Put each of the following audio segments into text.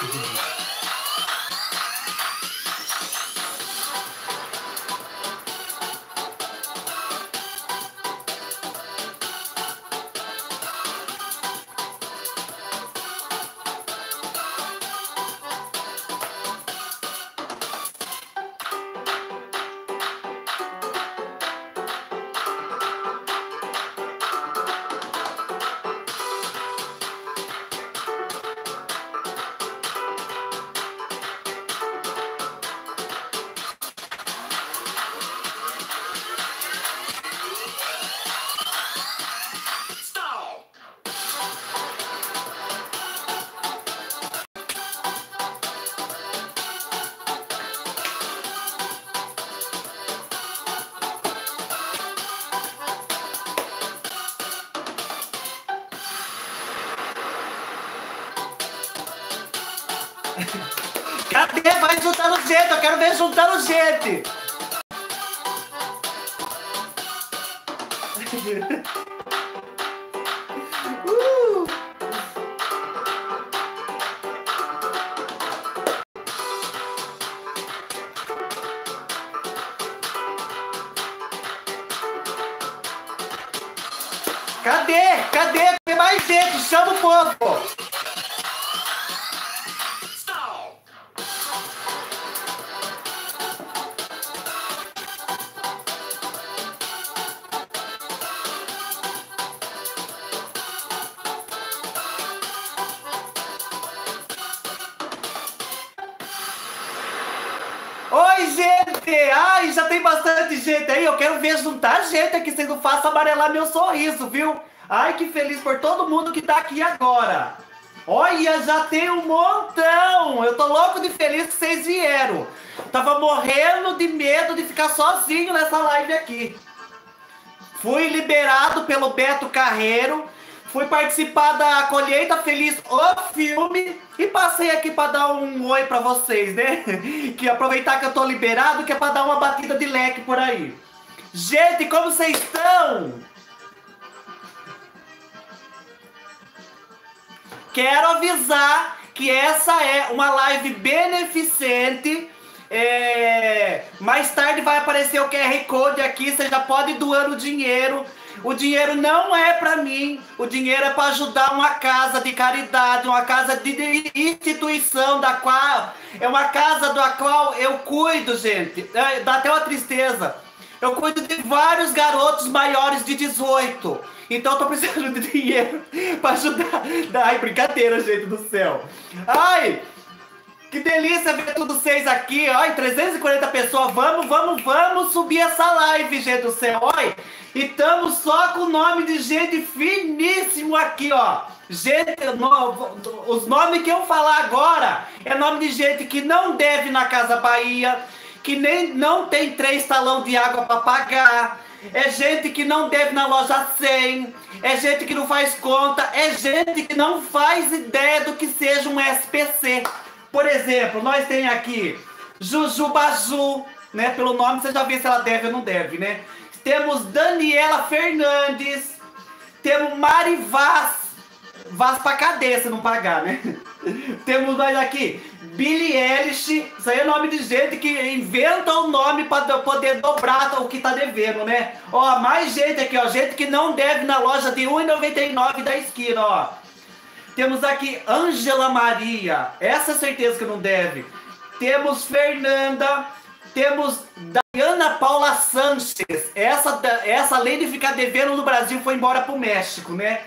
Cadê? Vai juntar os dedos, eu quero ver juntar os dedos. Cadê? Cadê? Tem mais dedos, chama o povo. Gente, aí eu quero ver juntar gente aqui, vocês não façam amarelar meu sorriso, viu? Ai, que feliz por todo mundo que tá aqui agora. Olha, já tem um montão. Eu tô louco de feliz que vocês vieram. Tava morrendo de medo de ficar sozinho nessa live aqui. Fui liberado pelo Beto Carreiro, fui participar da Colheita Feliz, o filme, e passei aqui pra dar um oi pra vocês, né? Que aproveitar que eu tô liberado, que é pra dar uma batida de leque por aí. Gente, como vocês estão? Quero avisar que essa é uma live beneficente. Mais tarde vai aparecer o QR Code aqui, você já pode ir doando o dinheiro. O dinheiro não é pra mim, o dinheiro é pra ajudar uma casa de caridade, uma casa de instituição da qual... É uma casa da qual eu cuido, gente. Dá até uma tristeza. Eu cuido de vários garotos maiores de 18. Então eu tô precisando de dinheiro pra ajudar. Ai, brincadeira, gente do céu. Ai, que delícia ver todos vocês aqui. Ai, 340 pessoas. Vamos, vamos, vamos subir essa live, gente do céu. Ai. E estamos só com o nome de gente finíssimo aqui, ó. Gente, os nomes que eu falar agora é nome de gente que não deve na Casa Bahia, que nem não tem 3 talão de água para pagar, é gente que não deve na loja 100, é gente que não faz conta, é gente que não faz ideia do que seja um SPC. Por exemplo, nós temos aqui Jujubaju, né? Pelo nome você já vê se ela deve ou não deve, né? Temos Daniela Fernandes, temos Mari Vaz, Vaz pra cadeia se não pagar, né? Temos nós aqui, Billie Eilish, isso aí é nome de gente que inventa o nome pra poder dobrar o que tá devendo, né? Ó, mais gente aqui, ó, gente que não deve na loja de R$1,99 da esquina, ó. Temos aqui Ângela Maria, essa é certeza que não deve. Temos Fernanda, temos... Ana Paula Sanches, essa lei de ficar devendo no Brasil foi embora pro México, né?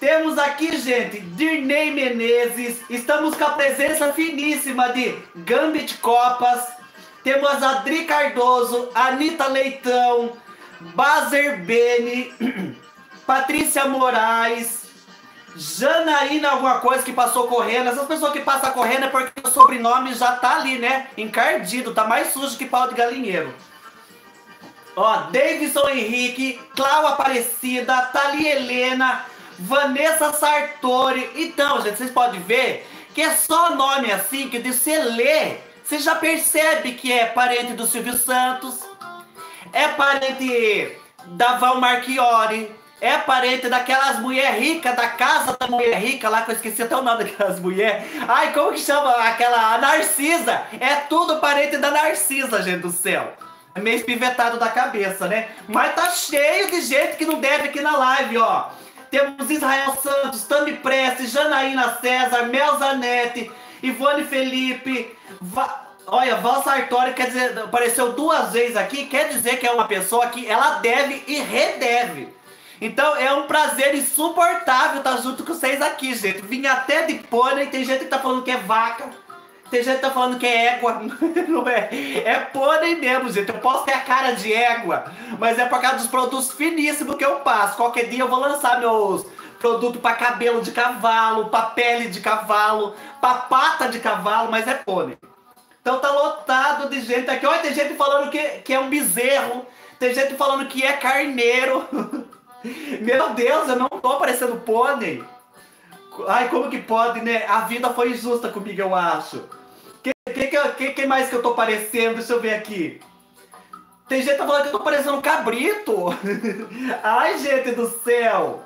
Temos aqui, gente, Dirney Menezes, estamos com a presença finíssima de Gambit Copas, temos a Adri Cardoso, Anitta Leitão, Bazer Bene, Patrícia Moraes, Janaína alguma coisa que passou correndo. Essas pessoas que passam correndo é porque o sobrenome já tá ali, né? Encardido, tá mais sujo que pau de galinheiro. Ó, Davidson Henrique, Cláudia Aparecida, Thalia Helena, Vanessa Sartori. Então, gente, vocês podem ver que é só nome assim que de você ler, você já percebe que é parente do Silvio Santos, é parente da Val Marchiori, é parente daquelas mulher rica, da casa da mulher rica lá, que eu esqueci até o nome daquelas mulher. Ai, como que chama aquela? A Narcisa. É tudo parente da Narcisa, gente do céu. É meio espivetado da cabeça, né? Mas tá cheio de gente que não deve aqui na live, ó. Temos Israel Santos, Tami Prestes, Janaína César, Mel Zanetti, Ivone Felipe, olha, Val Sartori, quer dizer, apareceu duas vezes aqui, quer dizer que é uma pessoa que ela deve e redeve. Então é um prazer insuportável estar junto com vocês aqui, gente. Vim até de pônei, tem gente que tá falando que é vaca, tem gente que tá falando que é égua, não é? É pônei mesmo, gente. Eu posso ter a cara de égua, mas é por causa dos produtos finíssimos que eu passo. Qualquer dia eu vou lançar meus produtos para cabelo de cavalo, para pele de cavalo, para pata de cavalo, mas é pônei. Então tá lotado de gente aqui. Olha, tem gente falando que é um bezerro, tem gente falando que é carneiro. Meu Deus, eu não tô parecendo pônei. Ai, como que pode, né? A vida foi injusta comigo, eu acho. Que mais que eu tô parecendo? Deixa eu ver aqui. Tem gente falando que eu tô parecendo um cabrito. Ai, gente do céu.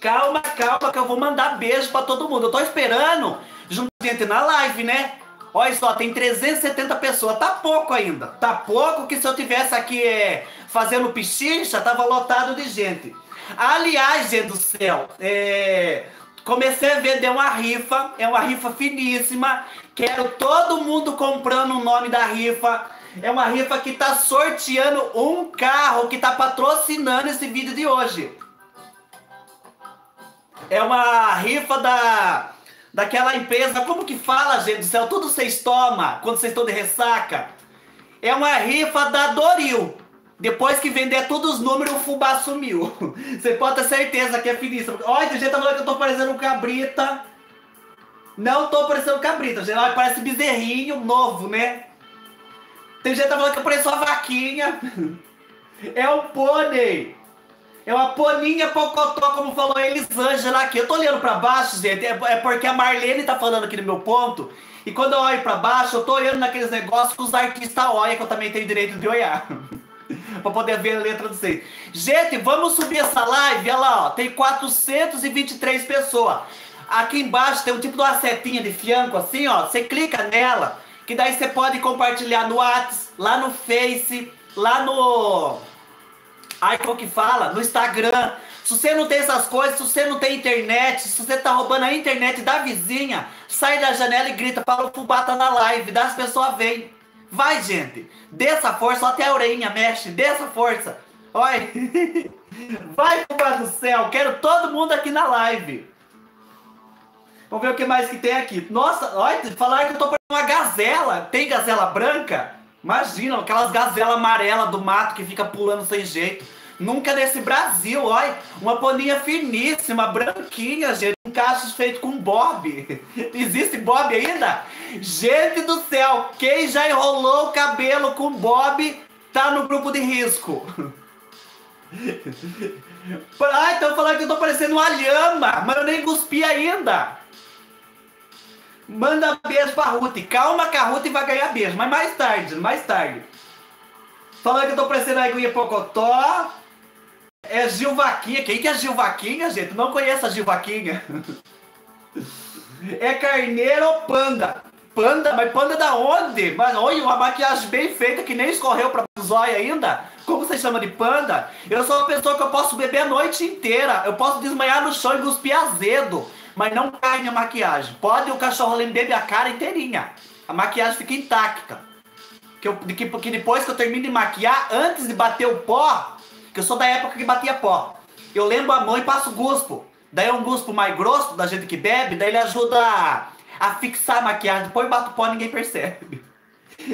Calma, calma, que eu vou mandar beijo pra todo mundo. Eu tô esperando junto com a gente na live, né? Olha só, tem 370 pessoas. Tá pouco ainda. Tá pouco, que se eu tivesse aqui fazendo pichincha, tava lotado de gente. Aliás, gente do céu, comecei a vender uma rifa. É uma rifa finíssima. Quero todo mundo comprando o nome da rifa. É uma rifa que tá sorteando um carro que tá patrocinando esse vídeo de hoje. É uma rifa daquela empresa, como que fala, gente do céu? Tudo vocês tomam quando vocês estão de ressaca. É uma rifa da Doril. Depois que vender todos os números, o fubá sumiu. Você pode ter certeza que é finíssimo. Olha, tem gente falando que eu tô parecendo um cabrita. Não tô parecendo cabrita, gente. Parece bezerrinho novo, né? Tem gente falando que eu pareço uma vaquinha. É um pônei. É uma poninha pocotó, como falou a Elisângela aqui. Eu tô olhando pra baixo, gente, é porque a Marlene tá falando aqui no meu ponto. E quando eu olho pra baixo, eu tô olhando naqueles negócios que os artistas olham, que eu também tenho direito de olhar. Pra poder ver a letra de vocês. Gente, vamos subir essa live. Olha lá, ó, tem 423 pessoas. Aqui embaixo tem um tipo de uma setinha de fianco, assim, ó. Você clica nela, que daí você pode compartilhar no WhatsApp, lá no Face, lá no... Ai, como que fala? No Instagram. Se você não tem essas coisas, se você não tem internet, se você tá roubando a internet da vizinha, sai da janela e grita, fala o fubá tá na live, das pessoas vêm. Vai, gente. Dê essa força, até a orelhinha mexe, dê essa força. Olha. Vai, fubá do céu, quero todo mundo aqui na live. Vamos ver o que mais que tem aqui. Nossa, olha, falaram que eu tô com uma gazela. Tem gazela branca? Imagina, aquelas gazelas amarelas do mato que fica pulando sem jeito. Nunca nesse Brasil, olha. Uma poninha finíssima, branquinha, gente. Um cacho feito com bob. Existe bob ainda? Gente do céu, quem já enrolou o cabelo com bob, tá no grupo de risco. Ah, então falando que eu tô parecendo uma lhama, mas eu nem cuspi ainda. Manda beijo pra Ruth. Calma que a Ruth vai ganhar beijo. Mas mais tarde, mais tarde. Falando que eu tô parecendo a Iguinha Pocotó. É Gil Vaquinha. Quem que é Gil Vaquinha, gente? Não conheço a Gil Vaquinha. É carneiro ou panda? Panda? Mas panda da onde? Mas olha, uma maquiagem bem feita que nem escorreu pra zóia ainda. Como você chama de panda? Eu sou uma pessoa que eu posso beber a noite inteira. Eu posso desmaiar no chão e cuspir azedo. Mas não cai minha maquiagem. Pode o cachorro beber a cara inteirinha. A maquiagem fica intacta. Que depois que eu termino de maquiar, antes de bater o pó, que eu sou da época que batia pó, eu lembro a mão e passo guspo. Daí é um guspo mais grosso da gente que bebe, daí ele ajuda a fixar a maquiagem. Depois eu bato pó e ninguém percebe.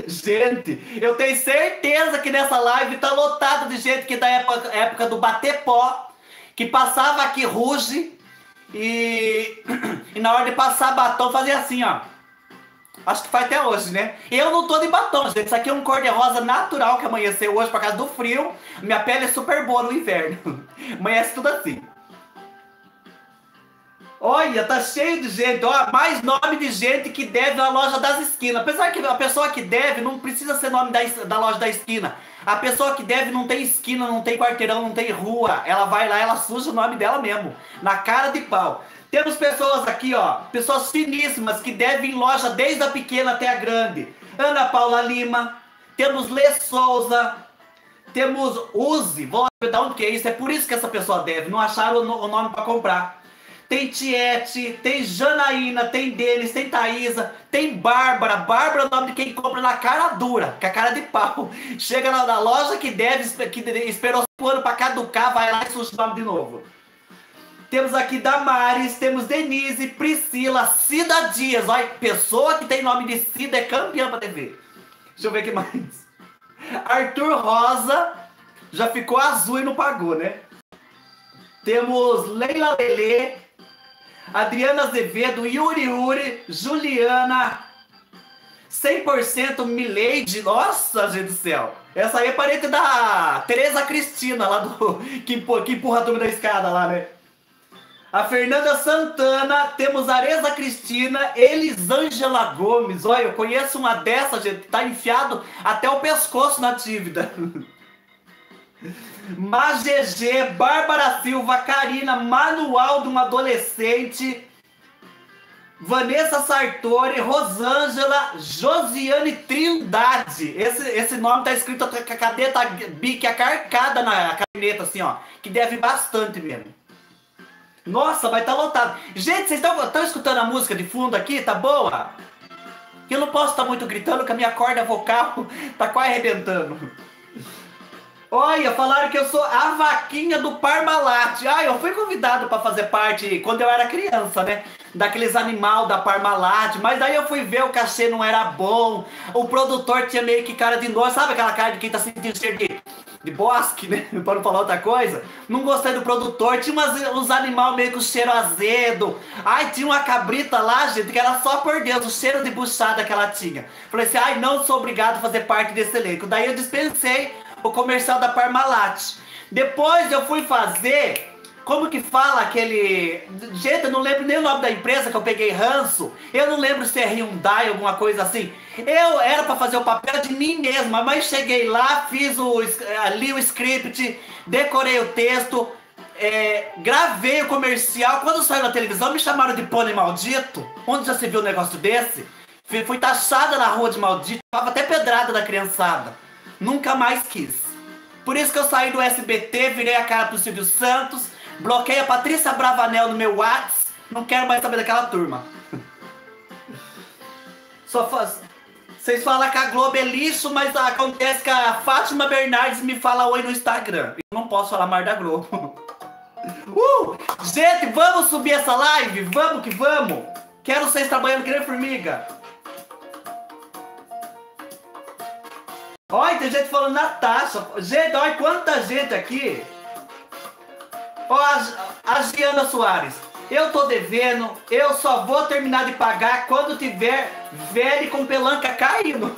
Gente, eu tenho certeza que nessa live tá lotado de gente que da época do bater pó, que passava aqui ruge. E na hora de passar batom, fazer assim, ó. Acho que faz até hoje, né? Eu não tô de batom, gente. Isso aqui é um cor-de-rosa natural que amanheceu hoje por causa do frio. Minha pele é super boa no inverno. Amanhece tudo assim. Olha, tá cheio de gente. Ó, mais nome de gente que deve na loja das esquinas. Apesar que a pessoa que deve não precisa ser nome da loja da esquina. A pessoa que deve não tem esquina, não tem quarteirão, não tem rua. Ela vai lá, ela suja o nome dela mesmo, na cara de pau. Temos pessoas aqui, ó, pessoas finíssimas que devem loja desde a pequena até a grande. Ana Paula Lima, temos Lê Souza, temos Uzi, vou dar um que é isso, é por isso que essa pessoa deve, não acharam o nome para comprar. Tem Tiete, tem Janaína, tem Denis, tem Thaísa, tem Bárbara. Bárbara é o nome de quem compra na cara dura, com a cara de pau. Chega na loja que deve, que esperou 5 anos para caducar, vai lá e suja o nome de novo. Temos aqui Damares, temos Denise, Priscila, Cida Dias. Olha, pessoa que tem nome de Cida é campeã pra TV. Deixa eu ver o que mais. Arthur Rosa, já ficou azul e não pagou, né? Temos Leila Lelê, Adriana Azevedo, Yuri Yuri, Juliana, 100% Mileide. Nossa, gente do céu. Essa aí é parente da Tereza Cristina, lá do que empurra a turma da escada lá, né? A Fernanda Santana, temos Areza Cristina, Elisângela Gomes. Olha, eu conheço uma dessa, gente, tá enfiado até o pescoço na dívida. Magegê, Bárbara Silva, Karina, Manual de uma Adolescente, Vanessa Sartori, Rosângela, Josiane Trindade. Esse nome tá escrito com a caneta bique acarcada na caneta, assim, ó, que deve bastante mesmo. Nossa, vai estar lotado. Gente, vocês estão escutando a música de fundo aqui? Tá boa? Eu não posso estar muito gritando, que a minha corda vocal tá quase arrebentando. Olha, falaram que eu sou a vaquinha do Parmalat. Ah, eu fui convidado para fazer parte, quando eu era criança, né? Daqueles animal da Parmalat. Mas aí eu fui ver, o cachê não era bom. O produtor tinha meio que cara de nós. Sabe aquela cara de quem tá sentindo cheiro de bosque, né? Para não falar outra coisa. Não gostei do produtor. Tinha uns animal meio com cheiro azedo. Ai, tinha uma cabrita lá, gente, que era só por Deus, o cheiro de buchada que ela tinha. Falei assim, ai, não sou obrigado a fazer parte desse elenco. Daí eu dispensei o comercial da Parmalat. Depois eu fui fazer... Como que fala aquele... Gente, eu não lembro nem o nome da empresa que eu peguei ranço. Eu não lembro se é Hyundai, alguma coisa assim. Eu era pra fazer o papel de mim mesma, mas cheguei lá, li o script, decorei o texto, gravei o comercial. Quando saiu na televisão, me chamaram de pônei maldito. Onde já se viu um negócio desse? Fui taxada na rua de maldito, tava até pedrada da criançada. Nunca mais quis. Por isso que eu saí do SBT, virei a cara pro Silvio Santos, bloqueei a Patrícia Bravanel no meu WhatsApp. Não quero mais saber daquela turma. Só faz... Vocês falam que a Globo é lixo, mas acontece que a Fátima Bernardes me fala oi no Instagram. Eu não posso falar mais da Globo. Gente, vamos subir essa live? Vamos que vamos! Quero vocês trabalhando que nem formiga. Olha, tem gente falando Natasha. Gente, olha quanta gente aqui. A Giana Soares. Eu tô devendo, eu só vou terminar de pagar quando tiver velho com pelanca caindo.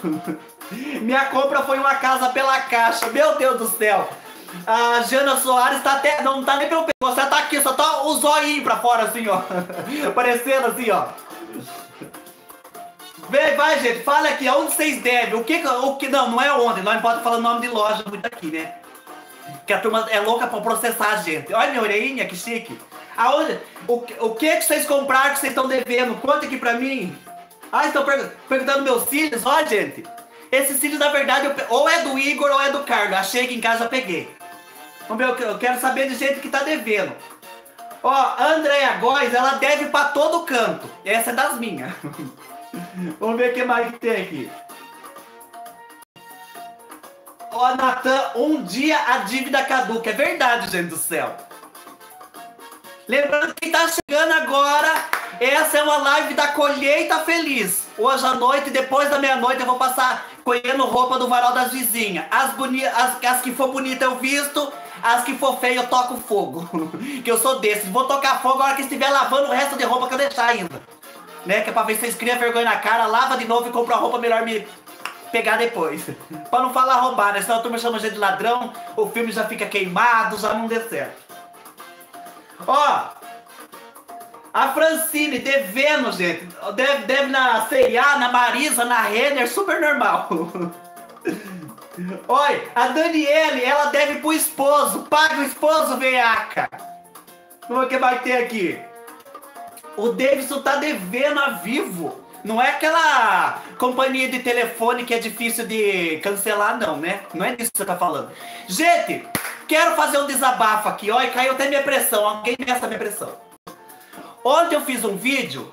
Minha compra foi uma casa pela caixa, meu Deus do céu. A Giana Soares tá até, não tá nem pelo pescoço, ela tá aqui, só tá o zoinho pra fora assim, ó. Aparecendo assim, ó. Vem, vai, gente, fala aqui, aonde vocês devem, o que não é onde, nós não podemos falar o nome de loja muito aqui, né? Que a turma é louca pra processar a gente. Olha minha orelhinha, que chique. Aonde, o que vocês compraram que vocês estão devendo? Conta aqui pra mim. Ah, estão perguntando meus cílios. Olha, gente, esse cílio, na verdade, ou é do Igor ou é do Carlos. Achei que em casa, peguei. Vamos ver, eu quero saber de gente que tá devendo. Ó, a Andréa Góes, ela deve pra todo canto. Essa é das minhas. Vamos ver o que mais que tem aqui. Ó, Natan, um dia a dívida caduca. É verdade, gente do céu. Lembrando que quem tá chegando agora, essa é uma live da Colheita Feliz. Hoje à noite, depois da meia-noite, eu vou passar colhendo roupa do varal das vizinhas. As que for bonita eu visto, as que for feia eu toco fogo. Que eu sou desse. Vou tocar fogo na hora que estiver lavando o resto de roupa que eu deixar ainda. Né? Que é pra ver se vocês criam vergonha na cara, lava de novo e compra uma roupa melhor me... pegar depois. Pra não falar roubar, né? Senão a turma chama a gente de ladrão, o filme já fica queimado, já não deu certo. Ó, a Francine devendo, gente. Deve na C&A, na Marisa, na Renner, super normal. Olha, a Daniele, ela deve pro esposo. Paga o esposo, veiaca. Como é que vai ter aqui? O Davidson tá devendo a Vivo. Não é aquela companhia de telefone que é difícil de cancelar, não, né? Não é disso que você tá falando. Gente, quero fazer um desabafo aqui. Olha, caiu até minha pressão. Alguém meça minha pressão. Ontem eu fiz um vídeo.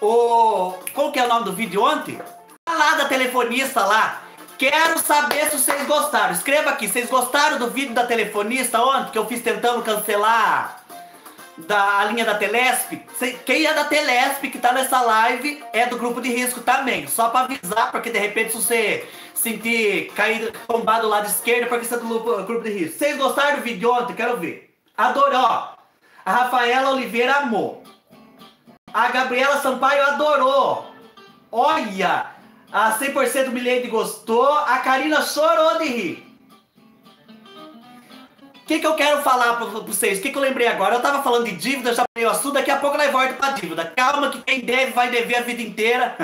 Qual que é o nome do vídeo ontem? Lá da telefonista lá. Quero saber se vocês gostaram. Escreva aqui, vocês gostaram do vídeo da telefonista ontem? Que eu fiz tentando cancelar a linha da Telesp? Quem é da Telesp que tá nessa live é do grupo de risco também. Só pra avisar, porque de repente se você sentir cair tombado do lado esquerdo, porque você é do grupo de risco. Vocês gostaram do vídeo ontem? Quero ver. Adorou. A Rafaela Oliveira amou. A Gabriela Sampaio adorou. Olha! A 100% Milene gostou. A Karina chorou de rir. O que eu quero falar para vocês? O que eu lembrei agora? Eu tava falando de dívida, já falei o assunto. Daqui a pouco nós voltamos para dívida. Calma que quem deve vai dever a vida inteira.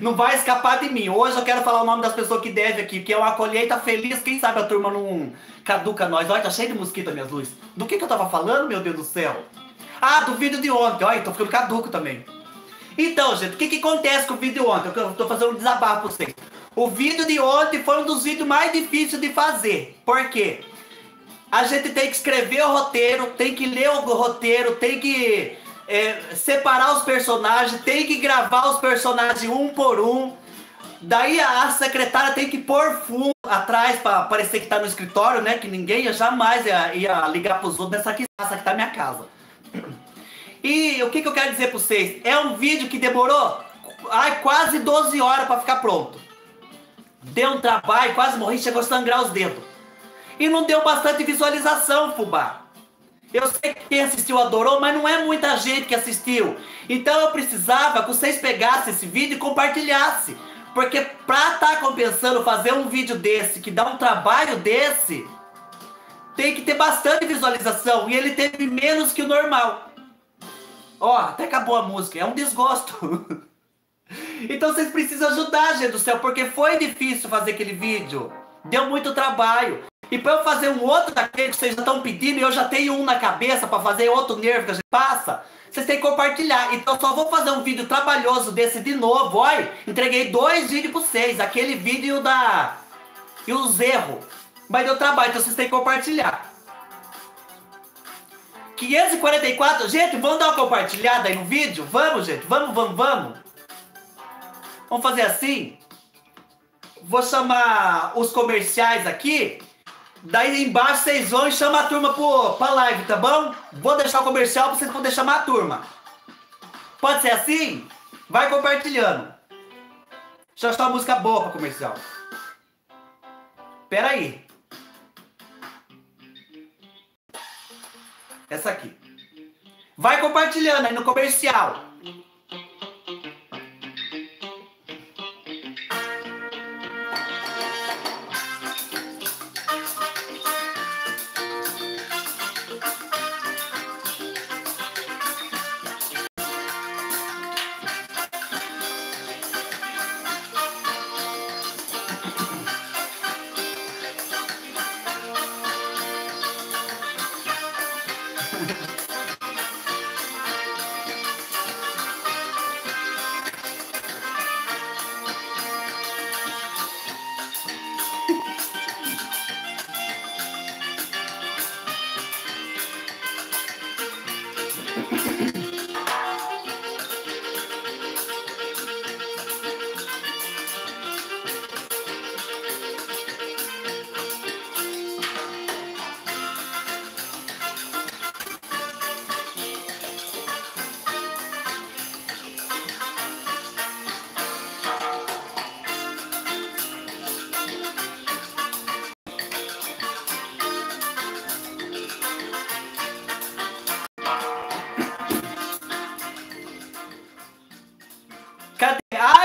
Não vai escapar de mim. Hoje eu quero falar o nome das pessoas que devem aqui, que é uma colheita feliz. Quem sabe a turma não caduca nós. Olha, tá cheio de mosquito minhas luzes. Do que eu tava falando, meu Deus do céu? Ah, do vídeo de ontem. Olha, tô ficando caduco também. Então, gente, o que acontece com o vídeo ontem? Eu tô fazendo um desabafo pra vocês. O vídeo de ontem foi um dos vídeos mais difíceis de fazer. Por quê? A gente tem que escrever o roteiro, tem que ler o roteiro, tem que separar os personagens, tem que gravar os personagens um por um. Daí a secretária tem que pôr fundo atrás pra parecer que tá no escritório, né? Que ninguém jamais ia ligar pros outros nessa quiçaça que tá minha casa. E o que eu quero dizer pra vocês? É um vídeo que demorou quase 12 horas pra ficar pronto. Deu um trabalho, quase morri, chegou a sangrar os dedos. E não deu bastante visualização, fubá. Eu sei que quem assistiu adorou, mas não é muita gente que assistiu. Então eu precisava que vocês pegassem esse vídeo e compartilhassem. Porque pra tá compensando fazer um vídeo desse, que dá um trabalho desse, tem que ter bastante visualização. E ele teve menos que o normal. Ó, até acabou a música. É um desgosto. Então vocês precisam ajudar, gente do céu. Porque foi difícil fazer aquele vídeo. Deu muito trabalho. E pra eu fazer um outro daquele que vocês já estão pedindo, e eu já tenho um na cabeça pra fazer outro nervo que a gente passa, vocês têm que compartilhar. Então eu só vou fazer um vídeo trabalhoso desse de novo. Olha, entreguei 2 vídeos pra vocês. Aquele vídeo e os erros. Mas deu trabalho, então vocês têm que compartilhar. 544, gente, vamos dar uma compartilhada aí no vídeo? Vamos, gente, vamos. Vamos fazer assim. Vou chamar os comerciais aqui. Daí embaixo vocês vão e chamam a turma pra live, tá bom? Vou deixar o comercial pra vocês poderem chamar a turma. Pode ser assim? Vai compartilhando. Deixa eu achar uma música boa pra comercial. Pera aí. Essa aqui. Vai compartilhando aí no comercial.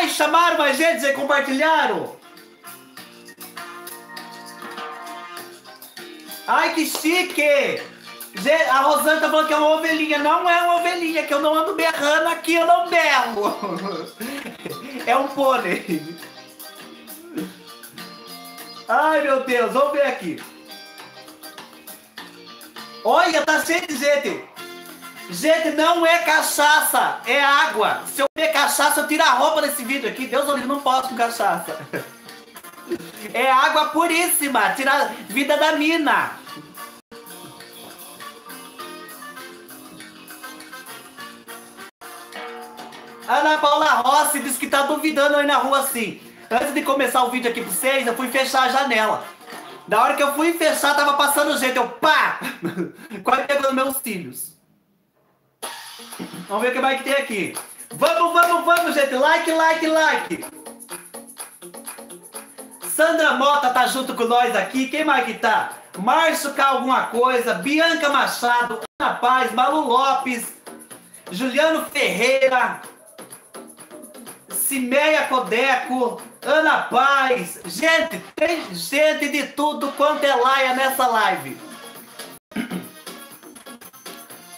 Chamaram mais gente e compartilharam. Ai, que chique! A Rosana tá falando que é uma ovelhinha. Não é uma ovelhinha, que eu não ando berrando aqui, eu não berro. É um pônei. Ai, meu Deus, vamos ver aqui. Olha, tá cheio de gente. Gente, não é cachaça, é água. Se eu beber cachaça, eu tiro a roupa desse vídeo aqui. Deus do livro, não posso com cachaça. É água puríssima, tira a vida da mina. Ana Paula Rossi disse que tá duvidando aí na rua assim. Antes de começar o vídeo aqui pra vocês, eu fui fechar a janela. Da hora que eu fui fechar, tava passando gente. Eu pá! Quase pegando meus cílios. Vamos ver o que mais que tem aqui. Vamos, vamos, vamos, gente. Like, like, like. Sandra Mota tá junto com nós aqui. Quem mais que tá? Márcio K. alguma coisa. Bianca Machado. Ana Paz. Malu Lopes. Juliano Ferreira. Cimeia Codeco, Ana Paz. Gente, tem gente de tudo quanto é laia nessa live.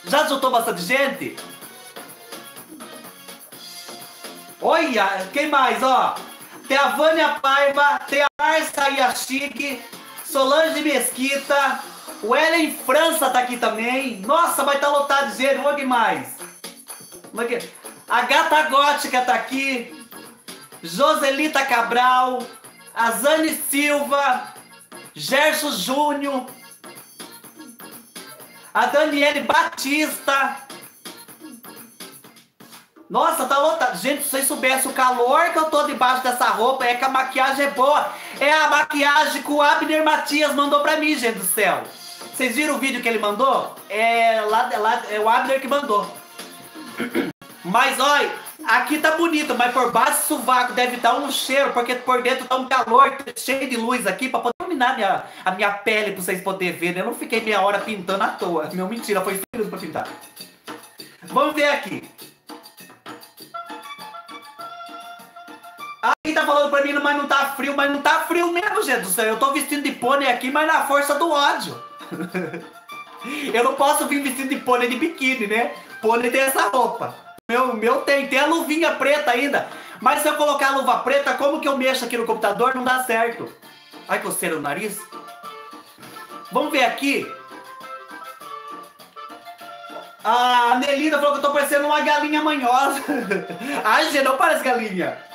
Já juntou bastante gente? Olha, quem mais, ó? Tem a Vânia Paiva, tem a Marcia Yashig, Solange Mesquita, o Ellen França tá aqui também. Nossa, vai estar lotado de gente, olha mais. A Gata Gótica tá aqui. Joselita Cabral, Azane Silva, Gerson Júnior, a Daniele Batista. Nossa, tá lotado. Gente, se vocês soubessem o calor que eu tô debaixo dessa roupa, é que a maquiagem é boa. É a maquiagem que o Abner Matias mandou pra mim, gente do céu. Vocês viram o vídeo que ele mandou? É o Abner que mandou. Mas, olha, aqui tá bonito, mas por baixo do sovaco deve dar um cheiro, porque por dentro tá um calor cheio de luz aqui pra poder iluminar a minha pele pra vocês poderem ver, né? Eu não fiquei meia hora pintando à toa. Meu, mentira, foi 5 minutos pra pintar. Vamos ver aqui. Aí tá falando pra mim, mas não tá frio mesmo, gente do céu. Eu tô vestindo de pônei aqui, mas na força do ódio. Eu não posso vir vestido de pônei de biquíni, né? Pônei tem essa roupa. Meu tem a luvinha preta ainda. Mas se eu colocar a luva preta, como que eu mexo aqui no computador? Não dá certo. Ai, coceira o nariz. Vamos ver aqui. A Nelina falou que eu tô parecendo uma galinha manhosa. Ai, gente, não parece galinha.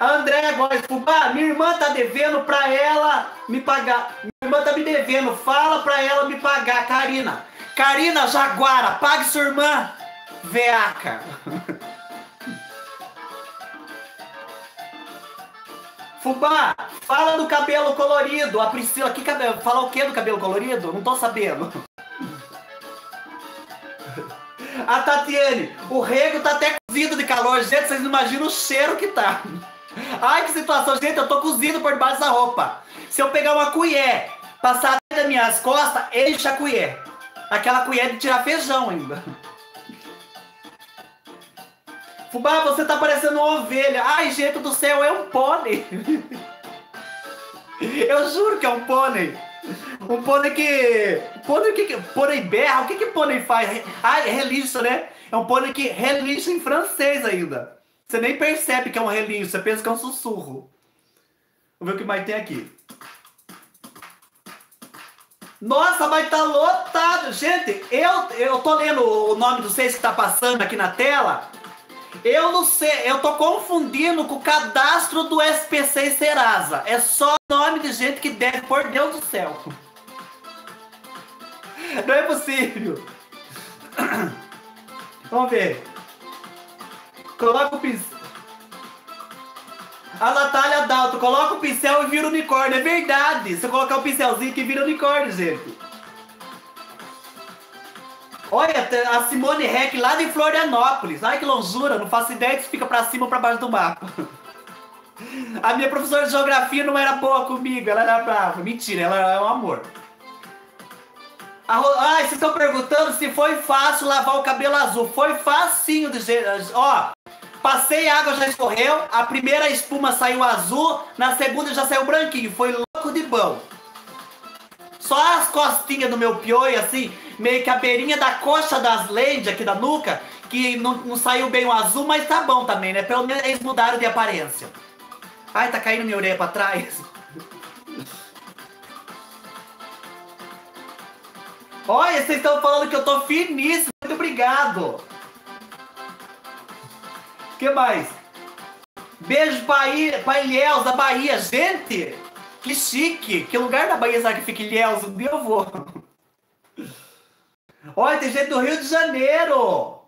A Andréa Góes Fubá, minha irmã tá devendo pra ela me pagar. Minha irmã tá me devendo, fala pra ela me pagar, Karina. Karina Jaguara, pague sua irmã, veaca. Fubá, fala do cabelo colorido. A Priscila, que cabelo? Fala o que do cabelo colorido? Não tô sabendo. A Tatiane, o rego tá até cozido de calor. Gente, vocês não imaginam o cheiro que tá. Ai, que situação. Gente, eu tô cozido por debaixo da roupa. Se eu pegar uma colher, passar atrás das minhas costas, enche a colher. Aquela colher de tirar feijão ainda. Fubá, você tá parecendo uma ovelha. Ai, gente do céu, é um pônei. Eu juro que é um pônei. Um pônei que... Pônei berra? O que pônei faz? Ai, relincho, né? É um pônei que relincha em francês ainda. Você nem percebe que é um relincho, você pensa que é um sussurro. Vamos ver o que mais tem aqui. Nossa, mas tá lotado. Gente, eu tô lendo o nome de vocês que tá passando aqui na tela. Eu não sei, eu tô confundindo com o cadastro do SPC Serasa. É só nome de gente que deve, por Deus do céu. Não é possível. Vamos ver. Coloca o pincel. A Natália Dalto, coloca o pincel e vira unicórnio. É verdade. Se eu colocar o pincelzinho que vira unicórnio, gente. Olha, a Simone Heck lá de Florianópolis. Ai, que lonjura. Não faço ideia se fica pra cima ou pra baixo do mapa. A minha professora de geografia não era boa comigo. Ela era brava. Mentira, ela é um amor. Ai, vocês estão perguntando se foi fácil lavar o cabelo azul. Foi facinho de jeito... Ó... Passei, a água já escorreu, a primeira espuma saiu azul, na segunda já saiu branquinho. Foi louco de bom. Só as costinhas do meu pioi, assim, meio que a beirinha da coxa das lentes aqui da nuca, que não saiu bem o azul, mas tá bom também, né? Pelo menos eles mudaram de aparência. Ai, tá caindo minha orelha pra trás. Olha, vocês estão falando que eu tô finíssimo. Muito obrigado. O que mais? Beijo, Bahia, pra Ilhéus, da Bahia. Gente, que chique. Que lugar da Bahia será que fica Ilhéus? Um dia eu vou. Olha, tem gente do Rio de Janeiro.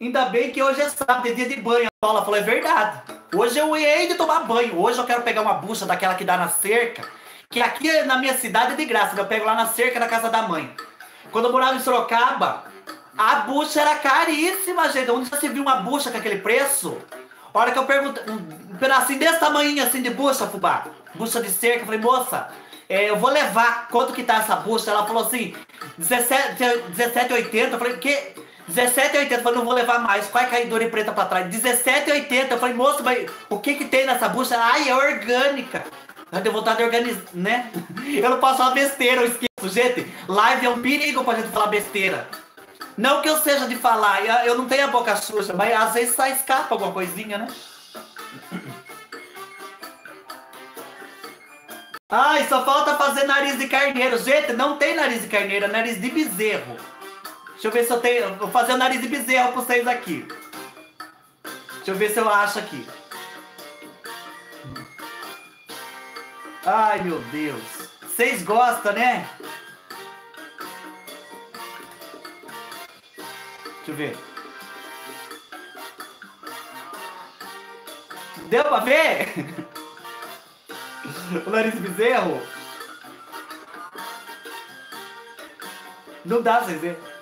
Ainda bem que hoje é sábado, é dia de banho. A Paula falou, é verdade. Hoje eu hei de tomar banho. Hoje eu quero pegar uma bucha daquela que dá na cerca. Que aqui na minha cidade é de graça. Eu pego lá na cerca da casa da mãe. Quando eu morava em Sorocaba, a bucha era caríssima, gente. Onde já se viu uma bucha com aquele preço? A hora que eu perguntei, um pedacinho desse tamanho assim de bucha, fubá. Bucha de cerca. Eu falei, moça, eu vou levar. Quanto que tá essa bucha? Ela falou assim, 17,80. Eu falei, o quê? 17,80, eu falei, não vou levar mais, vai cair dor e preta pra trás. 17,80, eu falei, moço, mas o que que tem nessa bucha? Ai, é orgânica. Eu tenho vontade de organizar, né? Eu não posso falar besteira, eu esqueço, gente. Live é um perigo pra gente falar besteira. Não que eu seja de falar, eu não tenho a boca suja, mas às vezes só escapa alguma coisinha, né? Ai, só falta fazer nariz de carneiro. Gente, não tem nariz de carneiro, é nariz de bezerro. Deixa eu ver se eu tenho... Vou fazer o nariz de bezerro pra vocês aqui. Deixa eu ver se eu acho aqui. Ai, meu Deus. Vocês gostam, né? Deixa eu ver. Deu pra ver? O nariz de bezerro? Não dá pra vocês verem.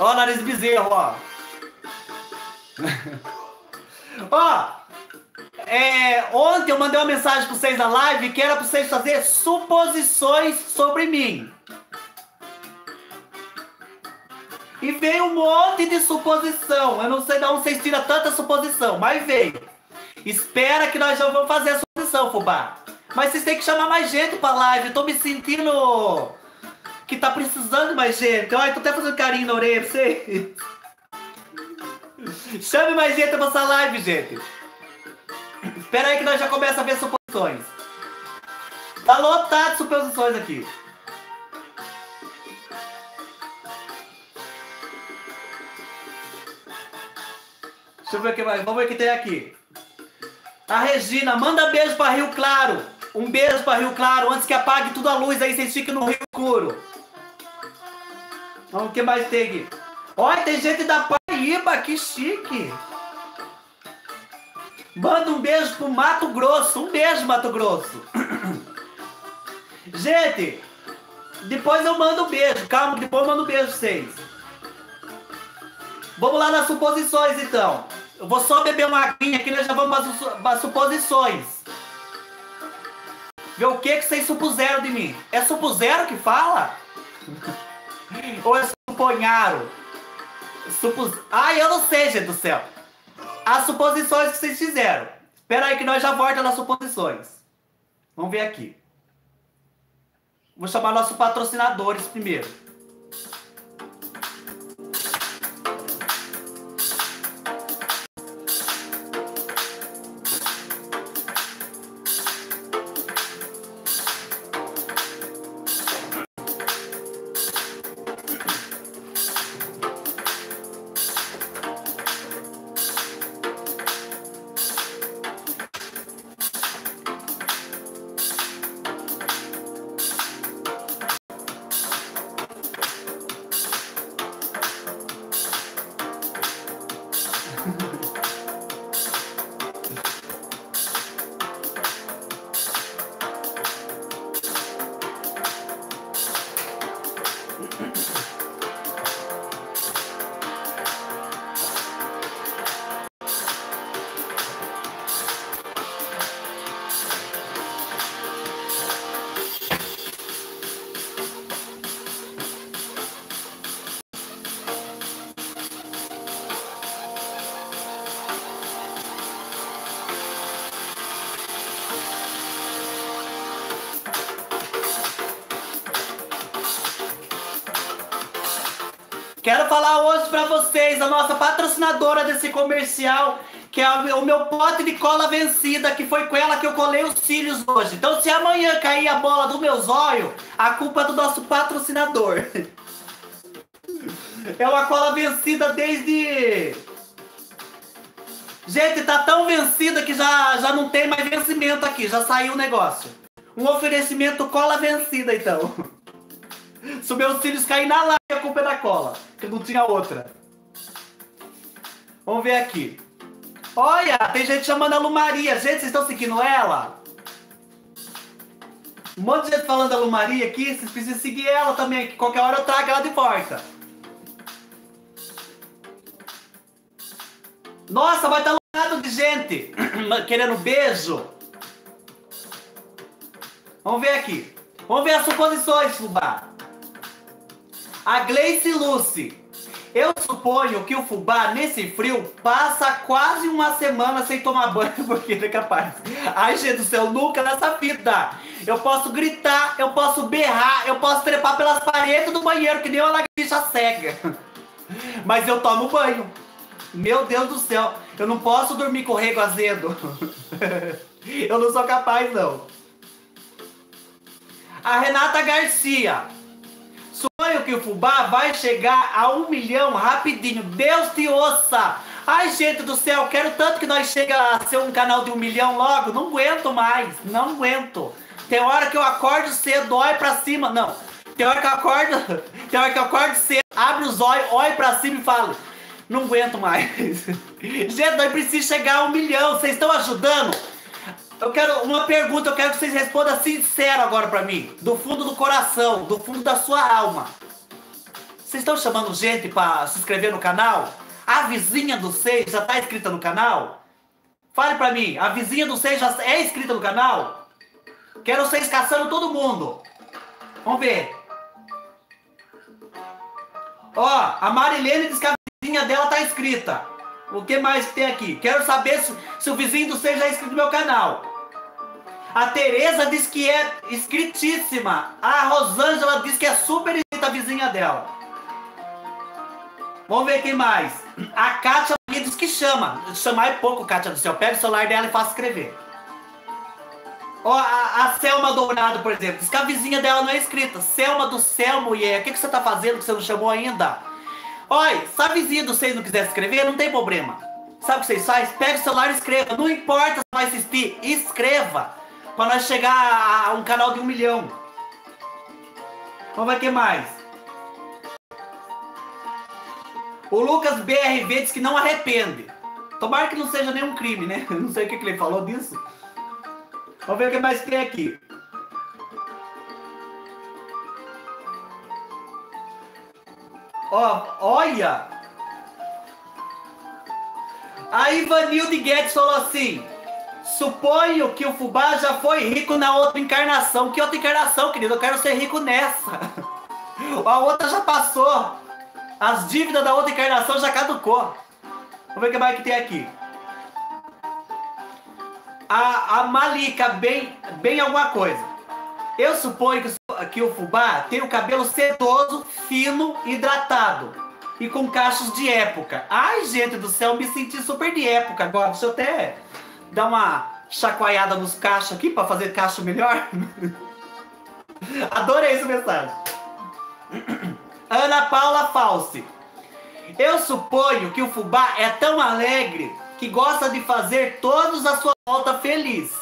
Ó, nariz de bezerro, ó. Ó, ontem eu mandei uma mensagem pra vocês na live que era pra vocês fazer suposições sobre mim. E veio um monte de suposição. Eu não sei de onde vocês tiram tanta suposição, mas veio. Espera que nós já vamos fazer a suposição, fubá. Mas vocês têm que chamar mais gente pra live. Eu tô me sentindo... que tá precisando mais gente. Olha, tô até fazendo carinho na orelha pra você. Chame mais gente pra essa live, gente. Espera aí que nós já começamos a ver suposições. Tá lotado de suposições aqui. Deixa eu ver o que mais. Vamos ver o que tem aqui. A Regina, manda beijo pra Rio Claro. Um beijo pra Rio Claro, antes que apague tudo a luz aí, vocês fiquem no Rio Escuro. Vamos, o que mais tem aqui? Olha, tem gente da Paraíba, que chique. Manda um beijo pro Mato Grosso. Um beijo, Mato Grosso. Gente, depois eu mando um beijo. Calma, depois eu mando um beijo pra vocês. Vamos lá nas suposições, então. Eu vou só beber uma aguinha aqui, nós já vamos para as suposições. Ver o que vocês supuseram de mim. É supuseram que fala? Ou é suponharam? Ai, eu não sei, gente do céu. As suposições que vocês fizeram. Espera aí que nós já voltamos nas suposições. Vamos ver aqui. Vou chamar nossos patrocinadores primeiro. Quero falar hoje para vocês, a nossa patrocinadora desse comercial, que é o meu pote de cola vencida, que foi com ela que eu colei os cílios hoje. Então, se amanhã cair a bola do meu zóio, a culpa é do nosso patrocinador. É uma cola vencida desde... Gente, tá tão vencida que já não tem mais vencimento aqui, já saiu o negócio. Um oferecimento cola vencida, então. Se os meus cílios caírem na live, a culpa é da cola, que não tinha outra. Vamos ver aqui. Olha, tem gente chamando a Lumaria. Gente, vocês estão seguindo ela? Um monte de gente falando da Lumaria aqui. Vocês precisam seguir ela também, que qualquer hora eu trago ela de volta. Nossa, vai estar lotado de gente querendo beijo. Vamos ver aqui. Vamos ver as suposições, Fubá. A Gleice Lucy. Eu suponho que o Fubá, nesse frio, passa quase uma semana sem tomar banho, porque ele é capaz. Ai, gente do céu, nunca nessa vida. Eu posso gritar, eu posso berrar, eu posso trepar pelas paredes do banheiro, que nem uma lagartixa cega. Mas eu tomo banho. Meu Deus do céu, eu não posso dormir com o rego azedo. Eu não sou capaz, não. A Renata Garcia. Sonho que o Fubá vai chegar a 1 milhão rapidinho. Deus te ouça! Ai, gente do céu, quero tanto que nós chegue a ser um canal de 1 milhão logo. Não aguento mais, não aguento. Tem hora que eu acordo cedo, olho pra cima. Não, tem hora que eu acordo, cedo, abro os olhos, olho pra cima e falo. Não aguento mais. Gente, nós precisamos chegar a 1 milhão. Vocês estão ajudando? Eu quero uma pergunta, eu quero que vocês respondam sincero agora pra mim. Do fundo do coração, do fundo da sua alma. Vocês estão chamando gente pra se inscrever no canal? A vizinha do 6 já tá inscrita no canal? Fale pra mim, a vizinha do 6 já é inscrita no canal? Quero vocês caçando todo mundo. Vamos ver. Ó, a Marilene diz que a vizinha dela tá inscrita. O que mais que tem aqui? Quero saber se o vizinho do 6 já é inscrito no meu canal. A Tereza diz que é inscritíssima. A Rosângela diz que é super inscrita a vizinha dela. Vamos ver quem mais. A Kátia diz que chama. Chamar é pouco, Kátia do céu. Pega o celular dela e faça escrever. Ó, a Selma Dourado, por exemplo, diz que a vizinha dela não é inscrita. Selma do céu, mulher. O que você tá fazendo que você não chamou ainda? Olha, se a vizinha do 6 não quiser se inscrever, não tem problema. Sabe o que vocês fazem? Pega o celular e escreva. Não importa se vai assistir, escreva. Pra nós chegar a um canal de 1 milhão. Vamos ver o que mais. O Lucas BRV diz que não arrepende. Tomara que não seja nenhum crime, né? Não sei o que ele falou disso. Vamos ver o que mais tem aqui. Ó, olha! A Ivanilde Guedes falou assim: suponho que o Fubá já foi rico na outra encarnação. Que outra encarnação, querido? Eu quero ser rico nessa. A outra já passou. As dívidas da outra encarnação já caducou. Vamos ver o que mais que tem aqui. A Malika, bem alguma coisa. Eu suponho que o Fubá tem o cabelo sedoso, fino, hidratado e com cachos de época. Ai, gente do céu, me senti super de época agora. Deixa eu até dar uma chacoalhada nos cachos aqui pra fazer cacho melhor. Adorei essa mensagem. Ana Paula Falsi. Eu suponho que o Fubá é tão alegre que gosta de fazer todos à sua volta feliz,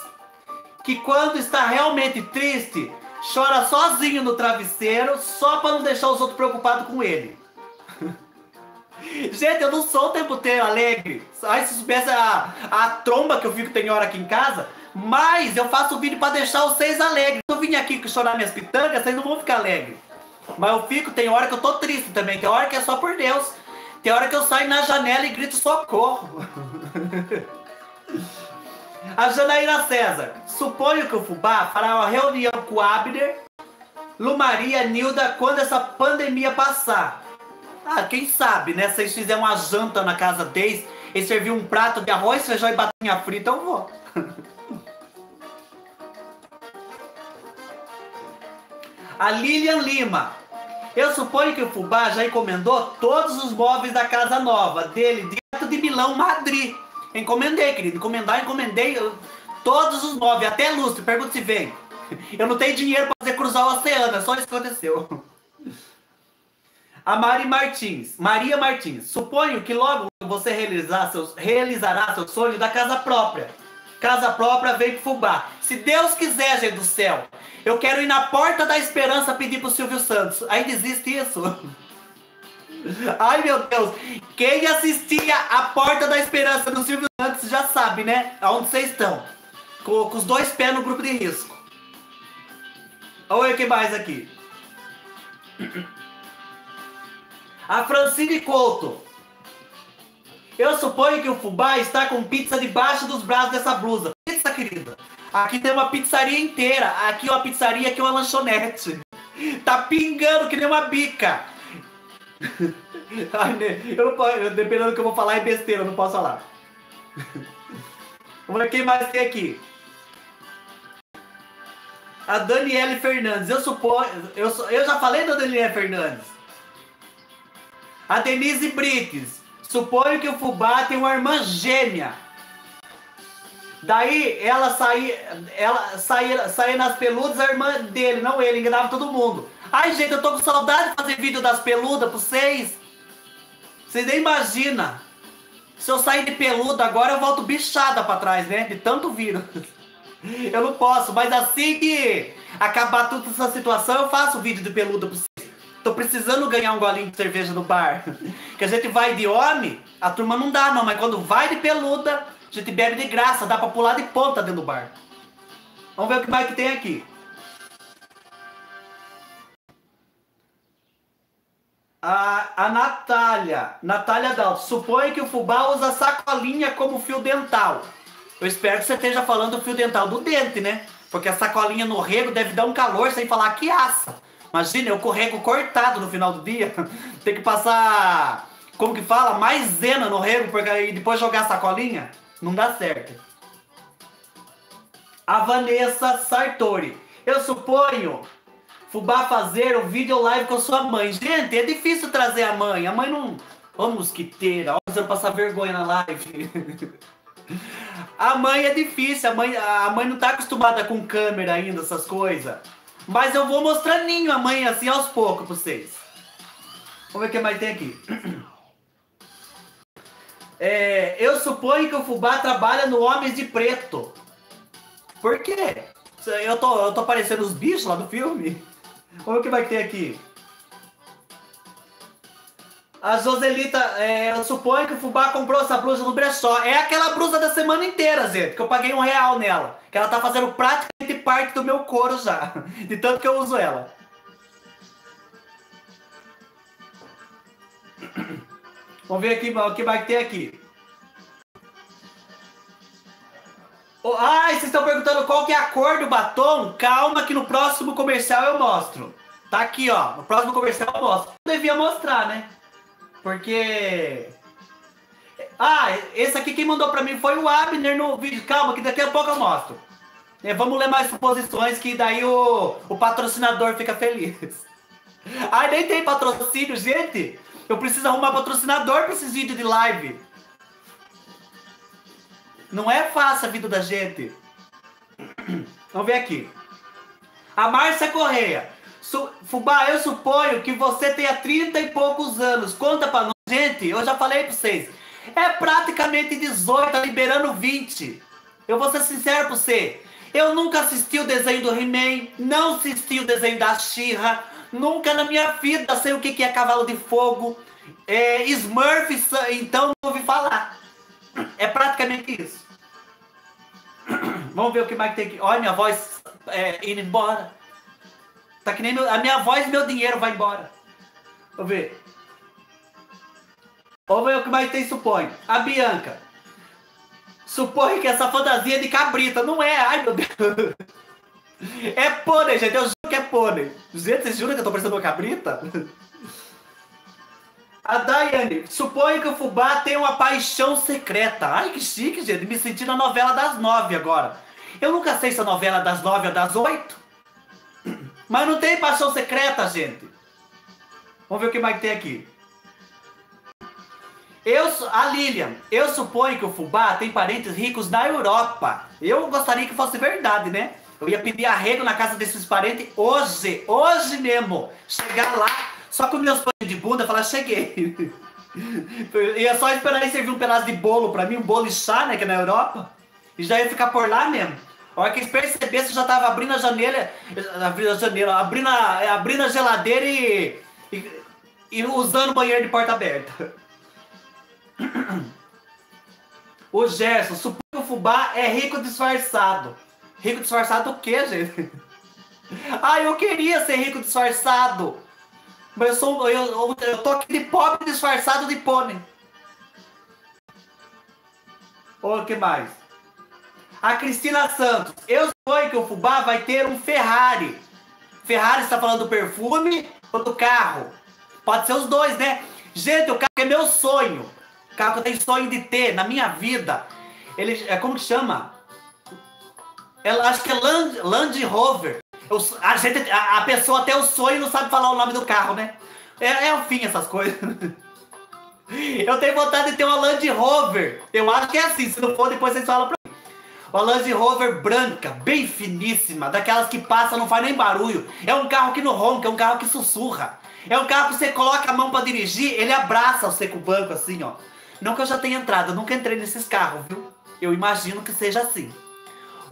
que quando está realmente triste chora sozinho no travesseiro, só pra não deixar os outros preocupados com ele. Gente, eu não sou o tempo inteiro alegre. Ai, se soubesse a tromba que eu fico tem hora aqui em casa. Mas eu faço o vídeo pra deixar vocês alegres. Se eu vim aqui chorar minhas pitangas, vocês não vão ficar alegres. Mas eu fico, tem hora que eu tô triste também. Tem hora que é só por Deus. Tem hora que eu saio na janela e grito socorro. A Janaína César. Suponho que o Fubá fará uma reunião com Abner, Lumaria, Nilda, quando essa pandemia passar. Ah, quem sabe, né? Se eles fizerem uma janta na casa deles e servir um prato de arroz, feijão e batatinha frita, eu vou. A Lilian Lima. Eu suponho que o Fubá já encomendou todos os móveis da casa nova dele, direto de Milão, Madrid. Encomendei, querido. Encomendar, encomendei. Todos os 9, até lustre. Pergunta se vem. Eu não tenho dinheiro pra fazer cruzar o oceano. É só isso que aconteceu. A Maria Martins. Suponho que logo você realizará seu sonho da casa própria. Casa própria vem pro Fubá. Se Deus quiser, gente do céu. Eu quero ir na Porta da Esperança pedir pro Silvio Santos. Ainda existe isso? Ai, meu Deus. Quem assistia a Porta da Esperança do Silvio Santos já sabe, né? Aonde vocês estão. Com os 2 pés no grupo de risco. Olha o que mais aqui. A Francine Couto. Eu suponho que o Fubá está com pizza debaixo dos braços dessa blusa. Pizza, querida. Aqui tem uma pizzaria inteira. Aqui uma pizzaria, aqui uma lanchonete. Tá pingando que nem uma bica. Eu não posso, dependendo do que eu vou falar é besteira, eu não posso falar. Vamos ver quem mais tem aqui. A Daniele Fernandes. Eu suponho... Eu já falei da Daniele Fernandes. A Denise Brites. Suponho que o Fubá tem uma irmã gêmea. Daí ela saía nas peludas, a irmã dele, não ele, enganava todo mundo. Ai, gente, eu tô com saudade de fazer vídeo das peludas pra vocês. Vocês nem imaginam. Se eu sair de peluda agora, eu volto bichada pra trás, né? De tanto vírus. Eu não posso, mas assim que acabar toda essa situação, eu faço vídeo de peluda pra vocês. Tô precisando ganhar um golinho de cerveja no bar. Que a gente vai de homem, a turma não dá não, mas quando vai de peluda, a gente bebe de graça, dá pra pular de ponta dentro do bar. Vamos ver o que mais que tem aqui. A Natália Dalton. Suponho que o Fubá usa sacolinha como fio dental. Eu espero que você esteja falando do fio dental do dente, né? Porque a sacolinha no rego deve dar um calor sem falar que assa. Imagina, eu corrego cortado no final do dia. Tem que passar, como que fala? Maisena no rego e depois jogar a sacolinha. Não dá certo. A Vanessa Sartori. Eu suponho Fubá fazer um vídeo live com sua mãe. Gente, é difícil trazer a mãe. A mãe não... Ô, mosquiteira, ó, você vai passar vergonha na live. A mãe é difícil. A mãe não tá acostumada com câmera ainda, essas coisas. Mas eu vou mostrar ninho amanhã, assim, aos poucos, pra vocês. Vamos ver o que mais tem aqui. É, eu suponho que o Fubá trabalha no Homens de Preto. Por quê? Eu tô parecendo os bichos lá do filme. Vamos ver o que vai ter aqui. A Joselita, eu suponho que o Fubá comprou essa blusa no brechó. É aquela blusa da semana inteira, gente, que eu paguei R$1 nela. Que ela tá fazendo praticamente parte do meu couro já. De tanto que eu uso ela. Vamos ver aqui o que vai ter aqui. Oh, ai, vocês estão perguntando qual que é a cor do batom? Calma que no próximo comercial eu mostro. Tá aqui, ó. No próximo comercial eu mostro. Eu devia mostrar, né? Porque... Ah, esse aqui quem mandou pra mim foi o Abner no vídeo. Calma, que daqui a pouco eu mostro. É, vamos ler mais suposições, que daí o patrocinador fica feliz. Ah, nem tem patrocínio, gente. Eu preciso arrumar patrocinador pra esses vídeos de live. Não é fácil a vida da gente. Vamos ver aqui. A Márcia Correia. Fubá, eu suponho que você tenha 30 e poucos anos. Conta pra nós. Gente, eu já falei pra vocês. É praticamente 18, tá liberando 20. Eu vou ser sincero pra você. Eu nunca assisti o desenho do He-Man. Não assisti o desenho da She-Ra. Nunca na minha vida sei o que é Cavalo de Fogo. É, Smurfs, então não ouvi falar. É praticamente isso. Vamos ver o que mais tem aqui. Olha, minha voz indo embora. Tá que nem a minha voz e meu dinheiro vai embora. Vamos ver. Vamos ver o que mais tem, suponho. A Bianca. Suponho que essa fantasia é de cabrita. Não é. Ai, meu Deus. É pônei, gente. Eu juro que é pônei. Gente, vocês juram que eu tô parecendo uma cabrita? A Daiane. Suponho que o Fubá tem uma paixão secreta. Ai, que chique, gente. Me senti na novela das 9 agora. Eu nunca sei se é novela das 9 ou das 8. Mas não tem paixão secreta, gente. Vamos ver o que mais tem aqui. A Lilian, eu suponho que o Fubá tem parentes ricos na Europa. Eu gostaria que fosse verdade, né? Eu ia pedir arrego na casa desses parentes hoje, hoje mesmo. Chegar lá, só com meus pães de bunda, falar, cheguei. Ia só esperar ele servir um pedaço de bolo pra mim, um bolo de chá, né, que é na Europa. E já ia ficar por lá mesmo. A hora que eles percebessem, eu já tava abrindo a janela, abrindo a geladeira e usando o banheiro de porta aberta. O Gerson, suponho que o Fubá é rico disfarçado. Rico disfarçado o quê, gente? Ah, eu queria ser rico disfarçado. Mas eu tô aqui de pobre disfarçado de pônei. O que mais? A Cristina Santos. Eu suponho que o Fubá vai ter um Ferrari. Ferrari, você tá falando do perfume ou do carro? Pode ser os dois, né? Gente, o carro é meu sonho. O carro que eu tenho sonho de ter na minha vida. Ele é, como que chama? Acho que é Land Rover. A pessoa até o sonho não sabe falar o nome do carro, né? É o fim essas coisas. Eu tenho vontade de ter uma Land Rover. Eu acho que é assim, se não for depois vocês falam pra mim. Uma Land Rover branca, bem finíssima, daquelas que passa, não faz nem barulho. É um carro que não ronca, é um carro que sussurra. É um carro que você coloca a mão pra dirigir, ele abraça você com o banco assim, ó. Não que eu já tenha entrado, eu nunca entrei nesses carros, viu? Eu imagino que seja assim.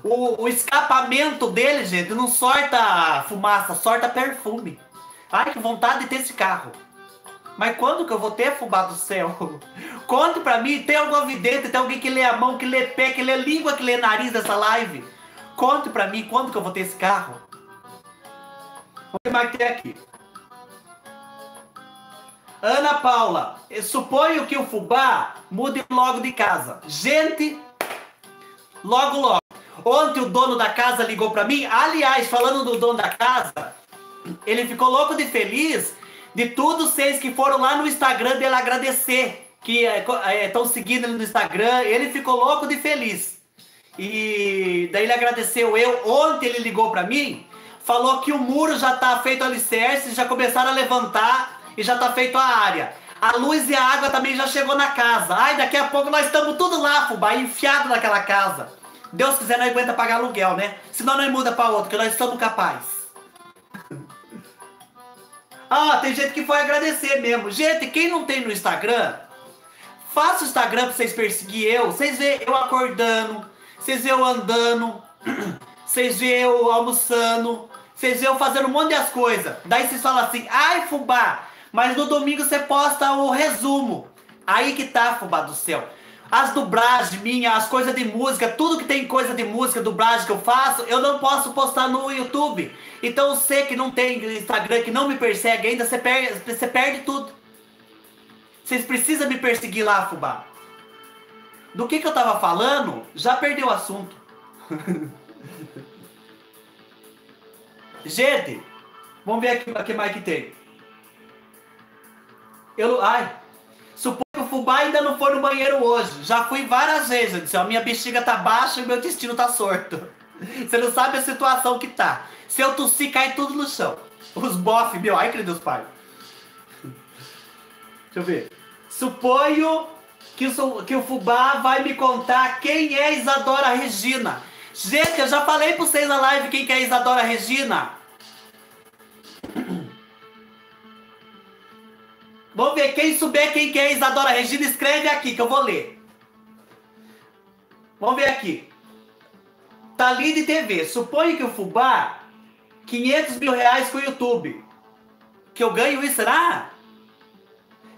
O escapamento dele, gente, não sorta fumaça, sorta perfume. Ai, que vontade de ter esse carro. Mas quando que eu vou ter, Fubá do céu? Conte pra mim, tem algum vidente, tem alguém que lê a mão, que lê pé, que lê língua, que lê nariz dessa live. Conte pra mim, quando que eu vou ter esse carro? O que mais tem aqui? Ana Paula, eu suponho que o Fubá mude logo de casa. Gente, logo, logo. Ontem o dono da casa ligou pra mim. Aliás, falando do dono da casa, ele ficou louco de feliz de todos vocês que foram lá no Instagram dele agradecer, que estão seguindo ele no Instagram. Ele ficou louco de feliz. E daí ele agradeceu eu. Ontem ele ligou pra mim, falou que o muro já tá feito o alicerce, já começaram a levantar e já tá feito a área. A luz e a água também já chegou na casa. Ai, daqui a pouco nós estamos tudo lá, Fubá, enfiado naquela casa. Deus quiser, não aguenta pagar aluguel, né? Senão não muda pra outro, que nós somos capazes. Ah, tem gente que foi agradecer mesmo. Gente, quem não tem no Instagram, faça o Instagram pra vocês perseguirem eu. Vocês veem eu acordando, vocês veem eu andando, vocês veem eu almoçando, vocês veem eu fazendo um monte de coisas. Daí vocês falam assim, ai, Fubá, mas no domingo você posta o resumo. Aí que tá, Fubá do céu. As dublagens minhas, as coisas de música, tudo que tem coisa de música, dublagem que eu faço, eu não posso postar no YouTube. Então você que não tem Instagram, que não me persegue ainda, você perde tudo. Vocês precisam me perseguir lá, Fubá. Do que eu tava falando, já perdi o assunto. Gente, vamos ver aqui o que mais que tem. Suponho que o Fubá ainda não foi no banheiro hoje. Já fui várias vezes. Eu disse, ó, minha bexiga tá baixa e meu intestino tá sorto. Você não sabe a situação que tá. Se eu tossir, cai tudo no chão. Os bofes, meu. Ai, querido Deus Pai. Deixa eu ver. Suponho que o Fubá vai me contar quem é Isadora Regina. Gente, eu já falei pra vocês na live quem que é Isadora Regina. Vamos ver, quem souber quem que é Isadora Regina, escreve aqui que eu vou ler. Vamos ver aqui. Talide TV, suponho que o Fubá, 500 mil reais com o YouTube. Que eu ganho isso, será?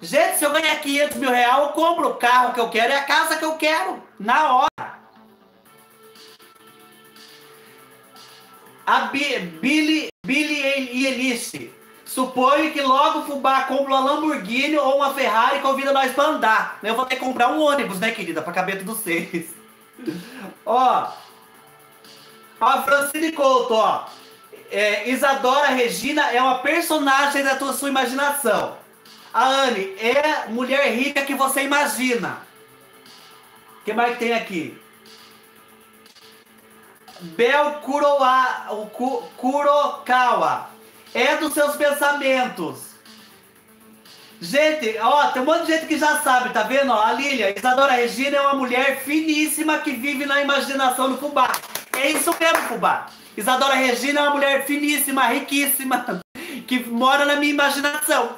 Gente, se eu ganhar 500 mil reais, eu compro o carro que eu quero e a casa que eu quero, na hora. A Billy e Elise. Suponho que logo o Fubá compra uma Lamborghini ou uma Ferrari e convida nós pra andar. Eu vou ter que comprar um ônibus, né, querida? Pra caber tudo seis. Ó. A Francine Couto, ó. Isadora Regina é uma personagem da sua imaginação. A Anne é mulher rica que você imagina. O que mais tem aqui? Bel Kurokawa. É dos seus pensamentos. Gente, ó, tem um monte de gente que já sabe, tá vendo? Ó, a Lilia, Isadora Regina é uma mulher finíssima que vive na imaginação do Fubá. É isso mesmo, Fubá. Isadora Regina é uma mulher finíssima, riquíssima, que mora na minha imaginação.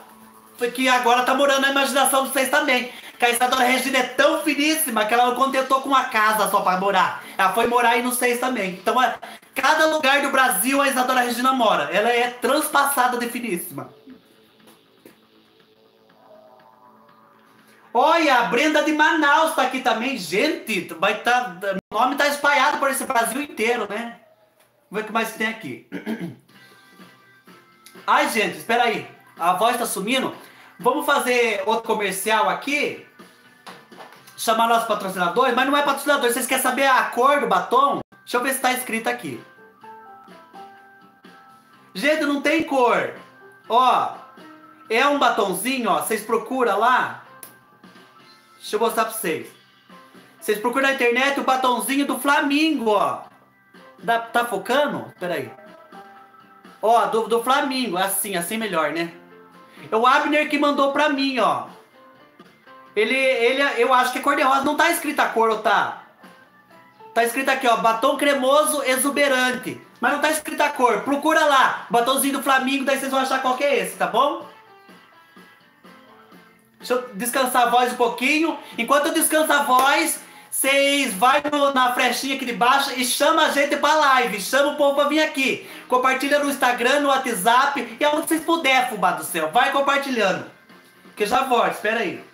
Que agora tá morando na imaginação de vocês também. Que a Isadora Regina é tão finíssima que ela não contentou com uma casa só pra morar. Ela foi morar aí nos seis também. Então, a cada lugar do Brasil a Isadora Regina mora. Ela é transpassada de finíssima. Olha, a Brenda de Manaus tá aqui também. Gente, vai tá, o nome tá espalhado por esse Brasil inteiro, né? Vamos ver o que mais tem aqui. Ai, gente, espera aí. A voz tá sumindo. Vamos fazer outro comercial aqui. Chamar nossos patrocinadores, mas não é patrocinador. Vocês querem saber a cor do batom? Deixa eu ver se tá escrito aqui. Gente, não tem cor. Ó, é um batonzinho, ó. Vocês procuram lá. Deixa eu mostrar pra vocês. Vocês procuram na internet o batonzinho do Flamingo, ó. Tá focando? Peraí. Ó, do Flamingo. Assim, assim melhor, né? É o Abner que mandou pra mim, ó. Ele eu acho que é cor de rosa. Não tá escrita a cor, ou tá? Tá escrito aqui, ó. Batom cremoso exuberante. Mas não tá escrita a cor. Procura lá. Batomzinho do Flamingo, daí vocês vão achar qual que é esse, tá bom? Deixa eu descansar a voz um pouquinho. Enquanto eu descanso a voz, vocês vão na frechinha aqui de baixo e chama a gente pra live. Chama o povo pra vir aqui. Compartilha no Instagram, no WhatsApp e aonde vocês puderem, fubá do céu. Vai compartilhando. Que eu já volto, espera aí.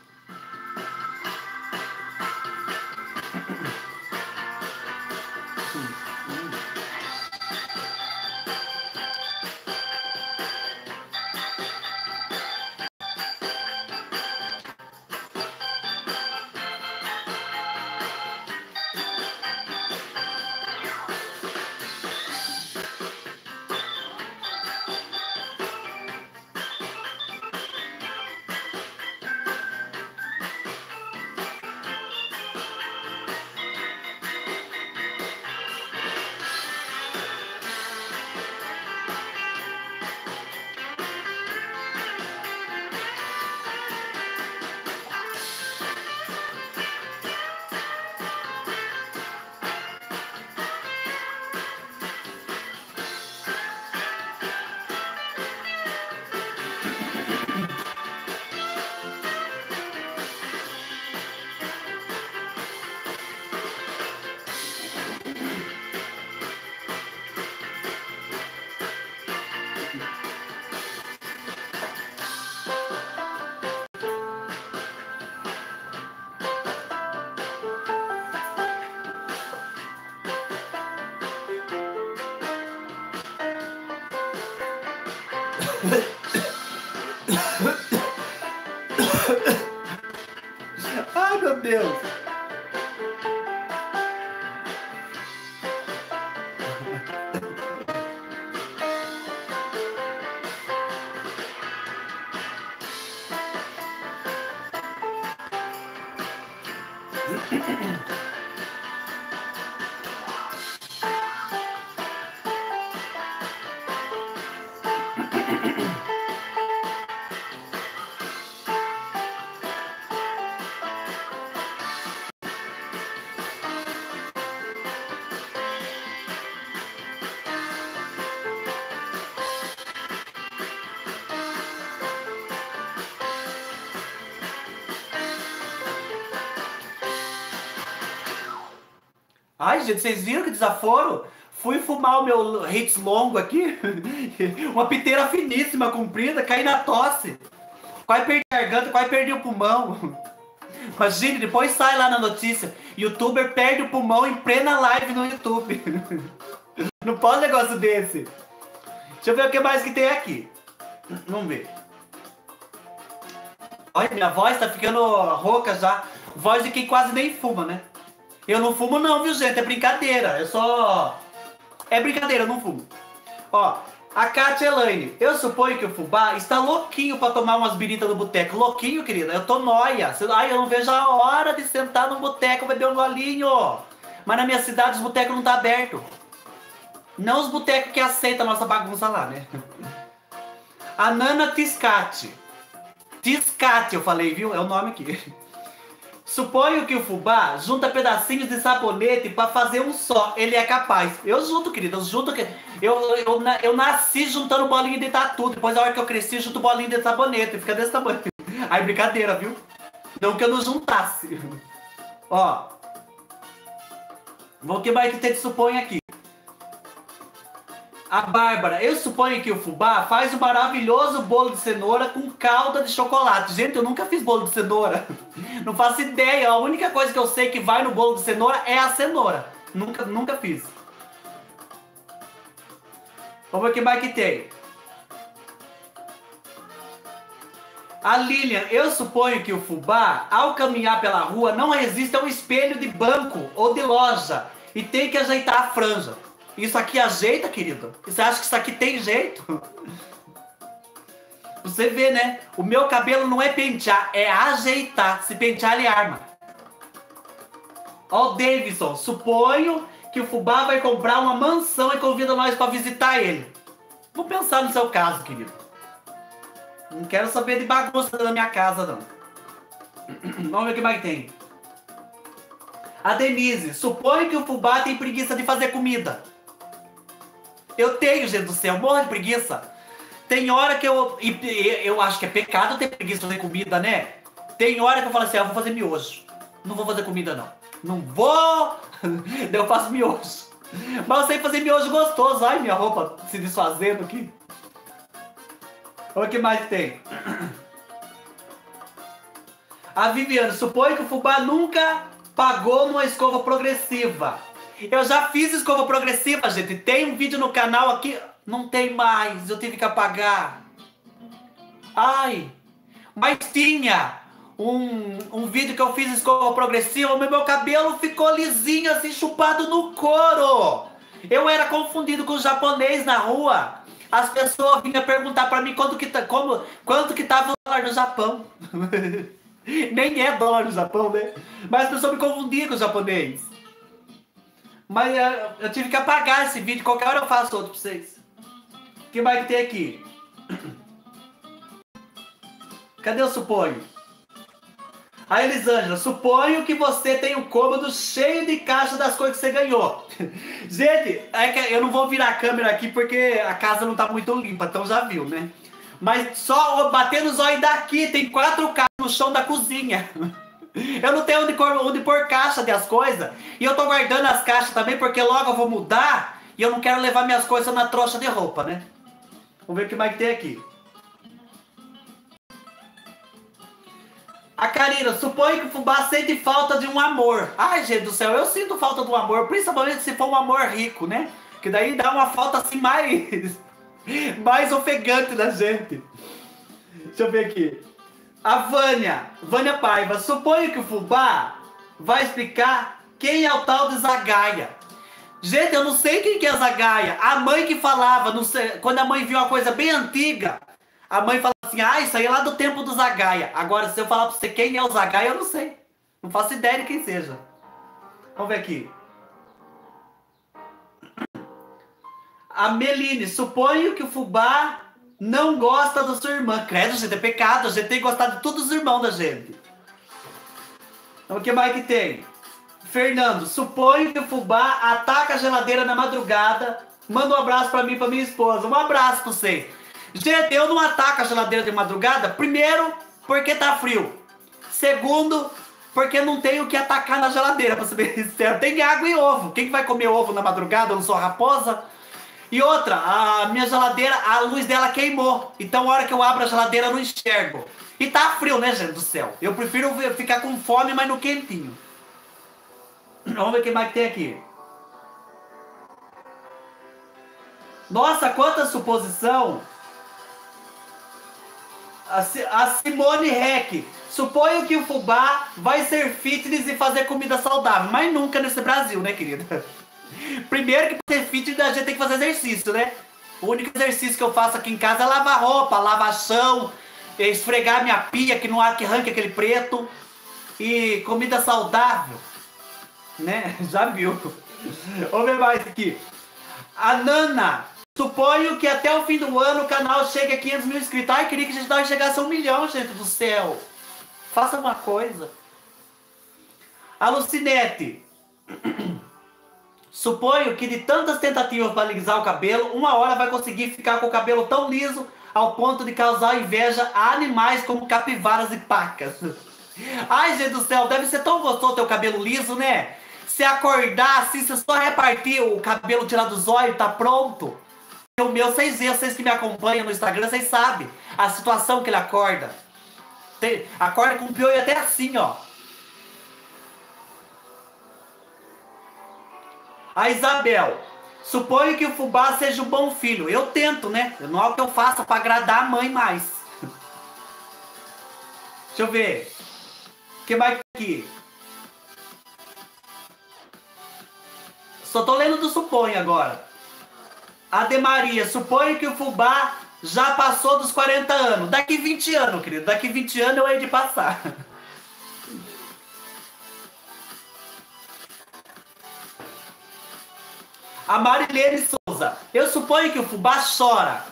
Ai, meu Deus! Ai, gente, vocês viram que desaforo? Fui fumar o meu hits longo aqui. Uma piteira finíssima, comprida, caí na tosse. Quase perdi a garganta, quase perdi o pulmão. Imagina, depois sai lá na notícia. Youtuber perde o pulmão em plena live no YouTube. Não pode um negócio desse. Deixa eu ver o que mais que tem aqui. Vamos ver. Olha, minha voz tá ficando rouca já. Voz de quem quase nem fuma, né? Eu não fumo não, viu, gente? É brincadeira. Eu só... É brincadeira, eu não fumo. Ó, a Kátia Elaine. Eu suponho que o Fubá está louquinho pra tomar umas biritas no boteco. Louquinho, querida? Eu tô nóia. Ai, eu não vejo a hora de sentar num boteco, beber um golinho. Mas na minha cidade os botecos não tá abertos. Não os botecos que aceitam a nossa bagunça lá, né? A Nana Tiscati. Discate, eu falei, viu? É o nome aqui. Suponho que o fubá junta pedacinhos de sabonete pra fazer um só. Ele é capaz. Eu junto, querida. Eu junto... Eu nasci juntando bolinha de tatu. Depois, na hora que eu cresci, junto bolinha de sabonete. Fica desse tamanho. Aí, brincadeira, viu? Não que eu não juntasse. Ó. Vou que mais que tem de suponho aqui. A Bárbara, eu suponho que o fubá faz um maravilhoso bolo de cenoura com calda de chocolate. Gente, eu nunca fiz bolo de cenoura. Não faço ideia. A única coisa que eu sei que vai no bolo de cenoura é a cenoura. Nunca fiz. Vamos ver o que mais que tem. A Lilian, eu suponho que o fubá, ao caminhar pela rua, não resiste a um espelho de banco ou de loja e tem que ajeitar a franja. Isso aqui ajeita, querido? Você acha que isso aqui tem jeito? Você vê, né? O meu cabelo não é pentear, é ajeitar. Se pentear, ele arma. Ó o Davidson. Suponho que o fubá vai comprar uma mansão e convida nós pra visitar ele. Vou pensar no seu caso, querido. Não quero saber de bagunça da minha casa, não. Vamos ver o que mais tem. A Denise. Suponho que o fubá tem preguiça de fazer comida. Eu tenho, gente do céu, morro de preguiça. Tem hora que eu acho que é pecado ter preguiça de fazer comida, né? Tem hora que eu falo assim, eu vou fazer miojo. Não vou fazer comida, não. Não vou! Eu faço miojo. Mas eu sei fazer miojo gostoso. Ai, minha roupa se desfazendo aqui. Olha o que mais tem. A Viviane. Suponho que o fubá nunca pagou numa escova progressiva. Eu já fiz escova progressiva, gente. Tem um vídeo no canal aqui. Não tem mais. Eu tive que apagar. Ai. Mas tinha um vídeo que eu fiz escova progressiva. Meu cabelo ficou lisinho, assim, chupado no couro. Eu era confundido com o japonês na rua. As pessoas vinham perguntar pra mim quanto que tava o dólar no Japão. Nem é dólar no Japão, né? Mas as pessoas me confundiam com o japonês. Mas eu tive que apagar esse vídeo. Qualquer hora eu faço outro pra vocês. O que mais que tem aqui? Cadê o suponho? A Elisângela, suponho que você tem um cômodo cheio de caixa das coisas que você ganhou. Gente, é que eu não vou virar a câmera aqui porque a casa não tá muito limpa, então já viu, né? Mas só batendo os olhos daqui, tem 4 caixas no chão da cozinha. Eu não tenho onde pôr caixa das coisas. E eu tô guardando as caixas também, porque logo eu vou mudar. E eu não quero levar minhas coisas na trouxa de roupa, né? Vamos ver o que mais tem aqui. A Karina, suponho que o fubá sente falta de um amor. Ai, gente do céu, eu sinto falta do amor. Principalmente se for um amor rico, né? Que daí dá uma falta assim mais ofegante da gente. Deixa eu ver aqui. A Vânia Paiva. Suponho que o fubá vai explicar quem é o tal de Zagaia. Gente, eu não sei quem que é Zagaia. A mãe que falava, não sei, quando a mãe viu uma coisa bem antiga, a mãe falava assim, ah, isso aí é lá do tempo do Zagaia. Agora, se eu falar pra você quem é o Zagaia, eu não sei. Não faço ideia de quem seja. Vamos ver aqui. A Meline, suponho que o fubá não gosta da sua irmã. Credo, gente, é pecado. A gente tem que gostar de todos os irmãos da gente. Então, o que mais que tem? Fernando, suponho que o fubá ataca a geladeira na madrugada. Manda um abraço pra mim e pra minha esposa. Um abraço pra vocês. Gente, eu não ataco a geladeira de madrugada. Primeiro, porque tá frio. Segundo, porque não tem o que atacar na geladeira, pra ser bem sincero. Tem água e ovo. Quem vai comer ovo na madrugada? Eu não sou raposa. E outra, a minha geladeira, a luz dela queimou. Então, a hora que eu abro a geladeira, eu não enxergo. E tá frio, né, gente do céu? Eu prefiro ficar com fome, mas no quentinho. Vamos ver o que mais tem aqui. Nossa, quanta suposição. A Simone Heck. Suponho que o fubá vai ser fitness e fazer comida saudável. Mas nunca nesse Brasil, né, querida? Primeiro que pra ser fitness a gente tem que fazer exercício, né? O único exercício que eu faço aqui em casa é lavar roupa, lavar chão, esfregar minha pia, que não há que arranque aquele preto. E comida saudável, né? Já viu. Vamos ver mais aqui. A Nana, Suponho que até o fim do ano o canal chegue a 500 mil inscritos. Ai, queria que a gente não chegasse a 1 milhão, gente do céu. Faça uma coisa. Alucinete. Suponho que de tantas tentativas para alisar o cabelo, uma hora vai conseguir ficar com o cabelo tão liso ao ponto de causar inveja a animais como capivaras e pacas. Ai, gente do céu, deve ser tão gostoso ter o cabelo liso, né? Se acordar assim, se só repartir o cabelo, tirar do zóio, tá pronto. O meu, vocês veem, vocês que me acompanham no Instagram, vocês sabem a situação que ele acorda. Acorda com o piolho até assim, ó. A Isabel, suponho que o fubá seja um bom filho. Eu tento, né? Não é o que eu faço pra agradar a mãe mais. Deixa eu ver. O que mais aqui? Só tô lendo do suponho agora. Ademaria, suponho que o fubá já passou dos 40 anos. Daqui 20 anos, querido. Daqui 20 anos eu hei de passar. A Marilene Souza. Eu suponho que o fubá chora.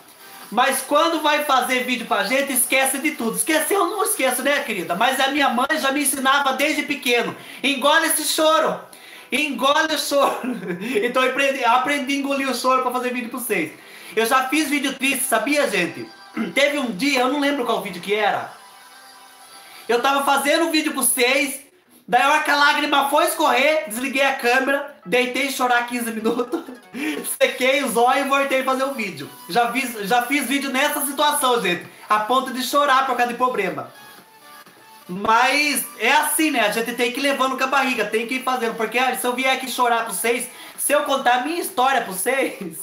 Mas quando vai fazer vídeo pra gente, esquece de tudo. Esquecer eu não esqueço, né, querida? Mas a minha mãe já me ensinava desde pequeno. Engole esse choro. Engole o choro. Então eu aprendi a engolir o choro para fazer vídeo para vocês. Eu já fiz vídeo triste, sabia, gente? Teve um dia, eu não lembro qual vídeo que era. Eu tava fazendo um vídeo para vocês, daí a hora que a lágrima foi escorrer, desliguei a câmera, deitei chorar 15 minutos, sequei os olhos e voltei a fazer o vídeo. Já fiz vídeo nessa situação, gente, a ponto de chorar por causa de problema. Mas é assim, né? A gente tem que ir levando com a barriga, tem que ir fazendo. Porque se eu vier aqui chorar pra vocês, se eu contar a minha história pra vocês,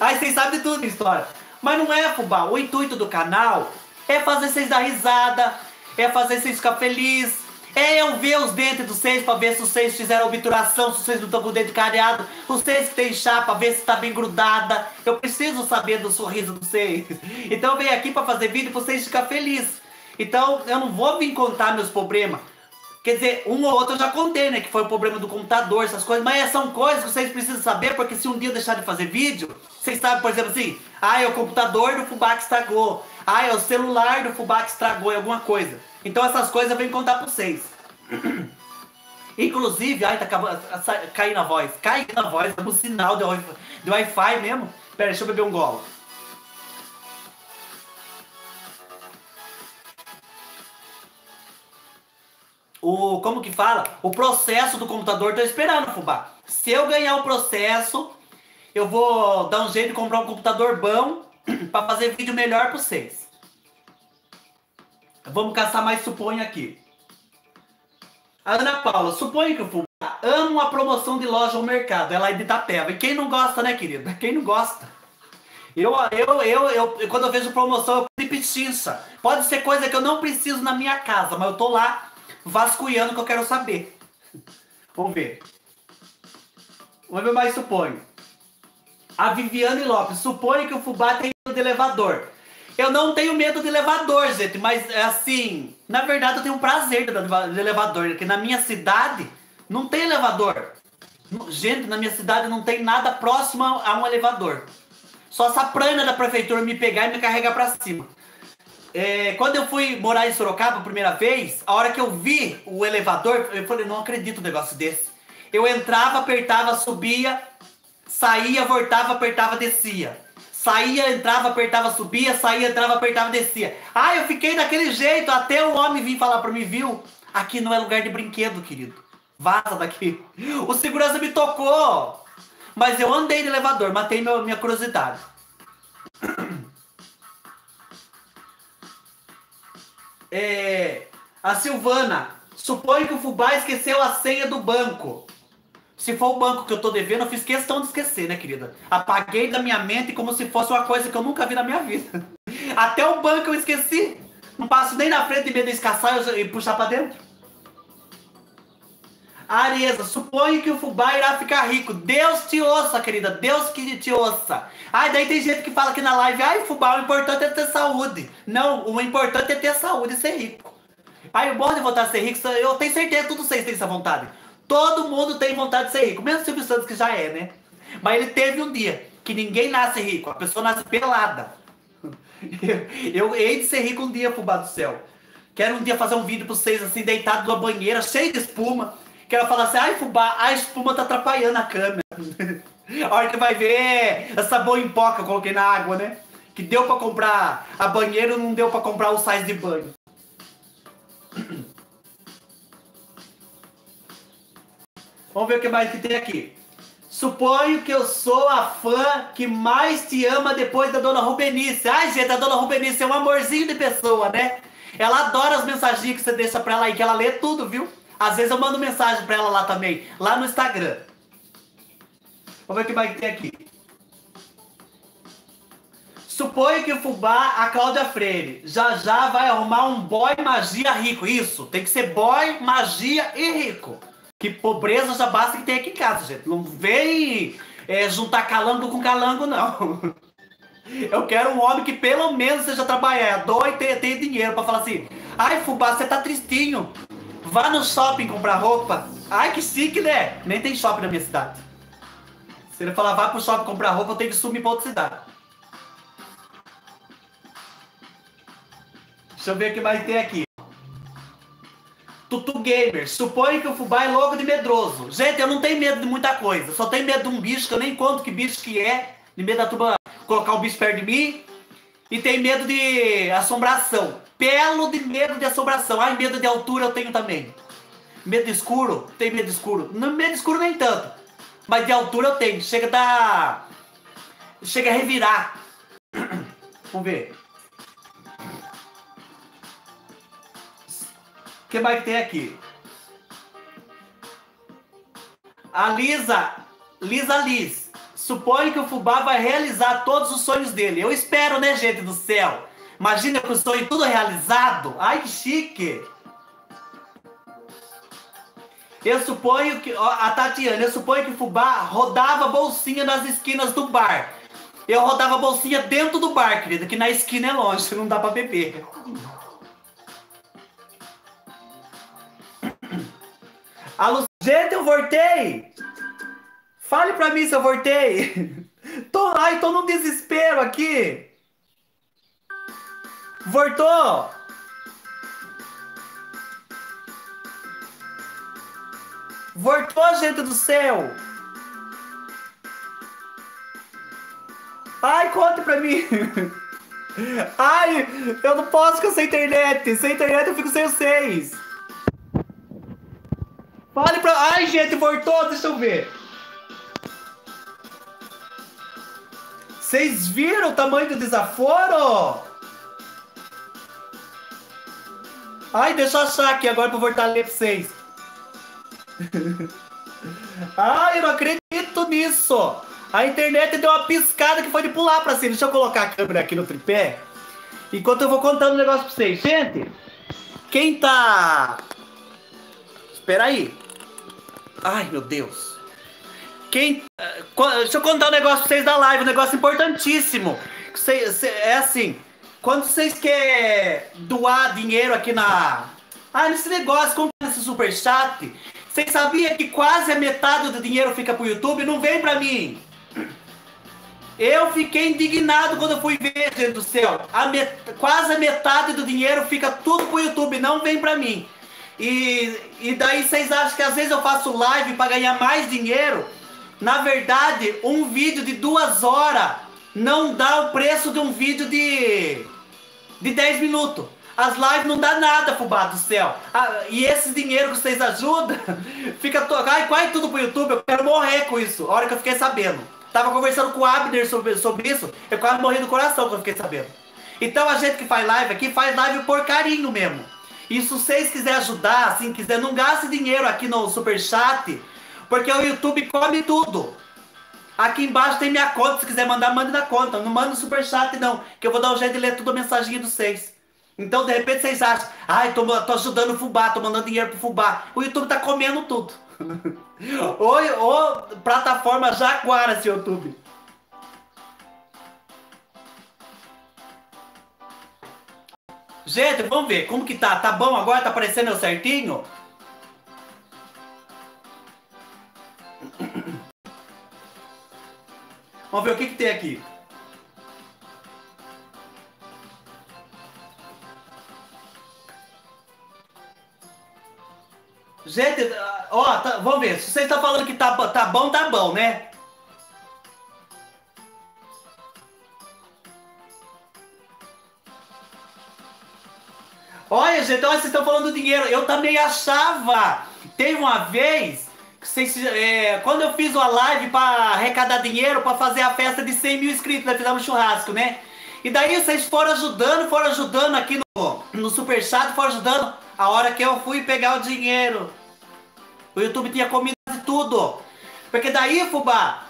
aí vocês sabem tudo minha história. Mas não é, fubá. O intuito do canal é fazer vocês dar risada, é fazer vocês ficar felizes, é eu ver os dentes de vocês pra ver se vocês fizeram obturação, se vocês não estão com o dente cariado, vocês que tem chapa, ver se tá bem grudada. Eu preciso saber do sorriso de vocês. Então eu venho aqui pra fazer vídeo pra vocês ficarem felizes. Então, eu não vou vir contar meus problemas. Quer dizer, um ou outro eu já contei, né? Que foi o problema do computador, essas coisas. Mas são coisas que vocês precisam saber, porque se um dia eu deixar de fazer vídeo, vocês sabem, por exemplo, assim, ah, é o computador do fubá que estragou. Ah, é o celular do fubá que estragou, é alguma coisa. Então, essas coisas eu venho contar pra vocês. Inclusive, ai, tá acabando, caindo a voz. Caindo a voz, é um sinal de Wi-Fi mesmo. Pera, deixa eu beber um golo. Como que fala? O processo do computador tá esperando, fubá. Se eu ganhar o processo, eu vou dar um jeito de comprar um computador bom pra fazer vídeo melhor pra vocês. Vamos caçar mais suponho aqui. A Ana Paula, suponho que o fubá ama a promoção de loja ou mercado. Ela é de Itapeva. E quem não gosta, né, querida? Quem não gosta? Eu quando eu vejo promoção, eu de pichincha. Pode ser coisa que eu não preciso na minha casa, mas eu tô lá vasculhando que eu quero saber. Vamos ver. Vamos ver mais suponho. A Viviane Lopes. Suponho que o fubá tem medo de elevador. Eu não tenho medo de elevador, gente. Mas, assim, na verdade eu tenho um prazer de elevador. Porque na minha cidade não tem elevador. Gente, na minha cidade não tem nada próximo a um elevador. Só essa prana da prefeitura me pegar e me carregar pra cima. Quando eu fui morar em Sorocaba a primeira vez, a hora que eu vi o elevador, eu falei, não acredito um negócio desse. Eu entrava, apertava, subia, saía, voltava, apertava, descia. Saía, entrava, apertava, subia, saía, entrava, apertava, descia. Ah, eu fiquei daquele jeito, até o homem vir falar pra mim, viu? Aqui não é lugar de brinquedo, querido. Vaza daqui. O segurança me tocou, mas eu andei no elevador, matei minha curiosidade. A Silvana, suponho que o fubá esqueceu a senha do banco. Se for o banco que eu tô devendo, eu fiz questão de esquecer, né, querida? Apaguei da minha mente como se fosse uma coisa que eu nunca vi na minha vida. Até o banco eu esqueci. Não passo nem na frente de medo de escassar e puxar pra dentro. Areza, suponho que o fubá irá ficar rico. Deus te ouça, querida. Deus que te ouça. Ai, daí tem gente que fala aqui na live, ai, fubá, o importante é ter saúde. Não, o importante é ter saúde e ser rico. Ai, eu gosto de vontade de ser rico. Eu tenho certeza que todos vocês têm essa vontade. Todo mundo tem vontade de ser rico. Menos o Silvio Santos, que já é, né? Mas ele teve um dia. que ninguém nasce rico, a pessoa nasce pelada. Eu hei de ser rico um dia, fubá do céu. Quero um dia fazer um vídeo para vocês, assim, deitado numa banheira, cheio de espuma. Quero falar assim, ai, fubá, a espuma tá atrapalhando a câmera. A hora que vai ver essa boa em pó que eu coloquei na água, né? Que deu para comprar a banheira, não deu para comprar o sais de banho. Vamos ver o que mais que tem aqui. Suponho que eu sou a fã que mais te ama depois da Dona Rubenice. Ai, gente, a Dona Rubenice é um amorzinho de pessoa, né? Ela adora as mensagens que você deixa pra ela aí, que ela lê tudo, viu? Às vezes eu mando mensagem pra ela lá também, lá no Instagram. Vamos ver o que mais tem aqui. Suponho que o fubá, a Cláudia Freire, já já vai arrumar um boy magia rico. Isso, tem que ser boy, magia e rico. Que pobreza já basta que tem aqui em casa, gente. Não vem juntar calango com calango, não. Eu quero um homem que pelo menos seja trabalhador e tenha dinheiro pra falar assim: ai, fubá, você tá tristinho, vá no shopping comprar roupa. Ai, que chique, né? Nem tem shopping na minha cidade. Se ele falar, vá pro shopping comprar roupa, eu tenho que sumir pra outra cidade. Deixa eu ver o que mais tem aqui. Tutu Gamer, suponho que o fubá é louco de medroso. Gente, eu não tenho medo de muita coisa. Só tenho medo de um bicho, que eu nem conto que bicho que é. De medo da turma colocar o bicho perto de mim. E tenho medo de assombração. Pelo de medo de assombração. Ai, medo de altura eu tenho também. Medo de escuro? Tenho medo de escuro. Não, medo de escuro nem tanto. Mas de altura eu tenho. Chega a revirar. Vamos ver. O que mais tem aqui? A Liz. Suponho que o fubá vai realizar todos os sonhos dele. Eu espero, né, gente do céu? Imagina com o sonho tudo realizado. Ai, que chique. Eu suponho que... Ó, a Tatiana. Eu suponho que o fubá rodava bolsinha nas esquinas do bar. Eu rodava bolsinha dentro do bar, querida. Que na esquina é longe, não dá pra beber. Gente, eu voltei! Fale pra mim se eu voltei! Tô lá e tô num desespero aqui! Voltou! Voltou, gente do céu! Ai, conta pra mim! Ai, eu não posso ficar sem internet! Sem internet eu fico sem vocês! Fale pra... Ai, gente, voltou, deixa eu ver. Vocês viram o tamanho do desaforo? Ai, deixa eu achar aqui agora pra eu voltar a ler pra vocês. Ai, eu não acredito nisso. A internet deu uma piscada que foi de pular pra cima. Deixa eu colocar a câmera aqui no tripé. Enquanto eu vou contando um negócio pra vocês. Gente, quem tá... Espera aí. Ai, meu Deus. Deixa eu contar um negócio pra vocês da live, um negócio importantíssimo. É assim, quando vocês querem doar dinheiro aqui na... Ah, nesse negócio, comprar esse superchat, vocês sabiam que quase a metade do dinheiro fica pro YouTube? Não vem pra mim. Eu fiquei indignado quando eu fui ver, gente do céu. Quase a metade do dinheiro fica tudo pro YouTube, não vem pra mim. E daí vocês acham que às vezes eu faço live para ganhar mais dinheiro? Na verdade, um vídeo de 2 horas não dá o preço de um vídeo de 10 minutos. As lives não dá nada, fubá do céu. Ah, e esse dinheiro que vocês ajudam, fica quase tudo pro YouTube. Eu quero morrer com isso, a hora que eu fiquei sabendo. Tava conversando com o Abner sobre isso, eu quase morri do coração quando eu fiquei sabendo. Então a gente que faz live aqui, faz live por carinho mesmo. E se vocês quiserem ajudar, assim, quiser, não gaste dinheiro aqui no Superchat, porque o YouTube come tudo. Aqui embaixo tem minha conta, se quiser mandar, mande na conta. Não manda no Superchat, não, que eu vou dar um jeito de ler tudo a mensagem de vocês. Então, de repente, vocês acham, ai, tô ajudando o fubá, tô mandando dinheiro pro fubá. O YouTube tá comendo tudo. Ou plataforma Jaguara, esse YouTube. Gente, vamos ver, como que tá? Tá bom agora? Tá aparecendo eu certinho? Vamos ver o que tem aqui. Gente, ó, tá, vamos ver. Se vocês estão falando que tá bom, né? Olha, gente, olha, vocês estão falando do dinheiro. Eu também achava. Teve uma vez, vocês, quando eu fiz uma live para arrecadar dinheiro, para fazer a festa de 100 mil inscritos, nós fizemos um churrasco, né? E daí vocês foram ajudando aqui no superchat, foram ajudando. A hora que eu fui pegar o dinheiro, o YouTube tinha comido de tudo. Porque daí, Fubá,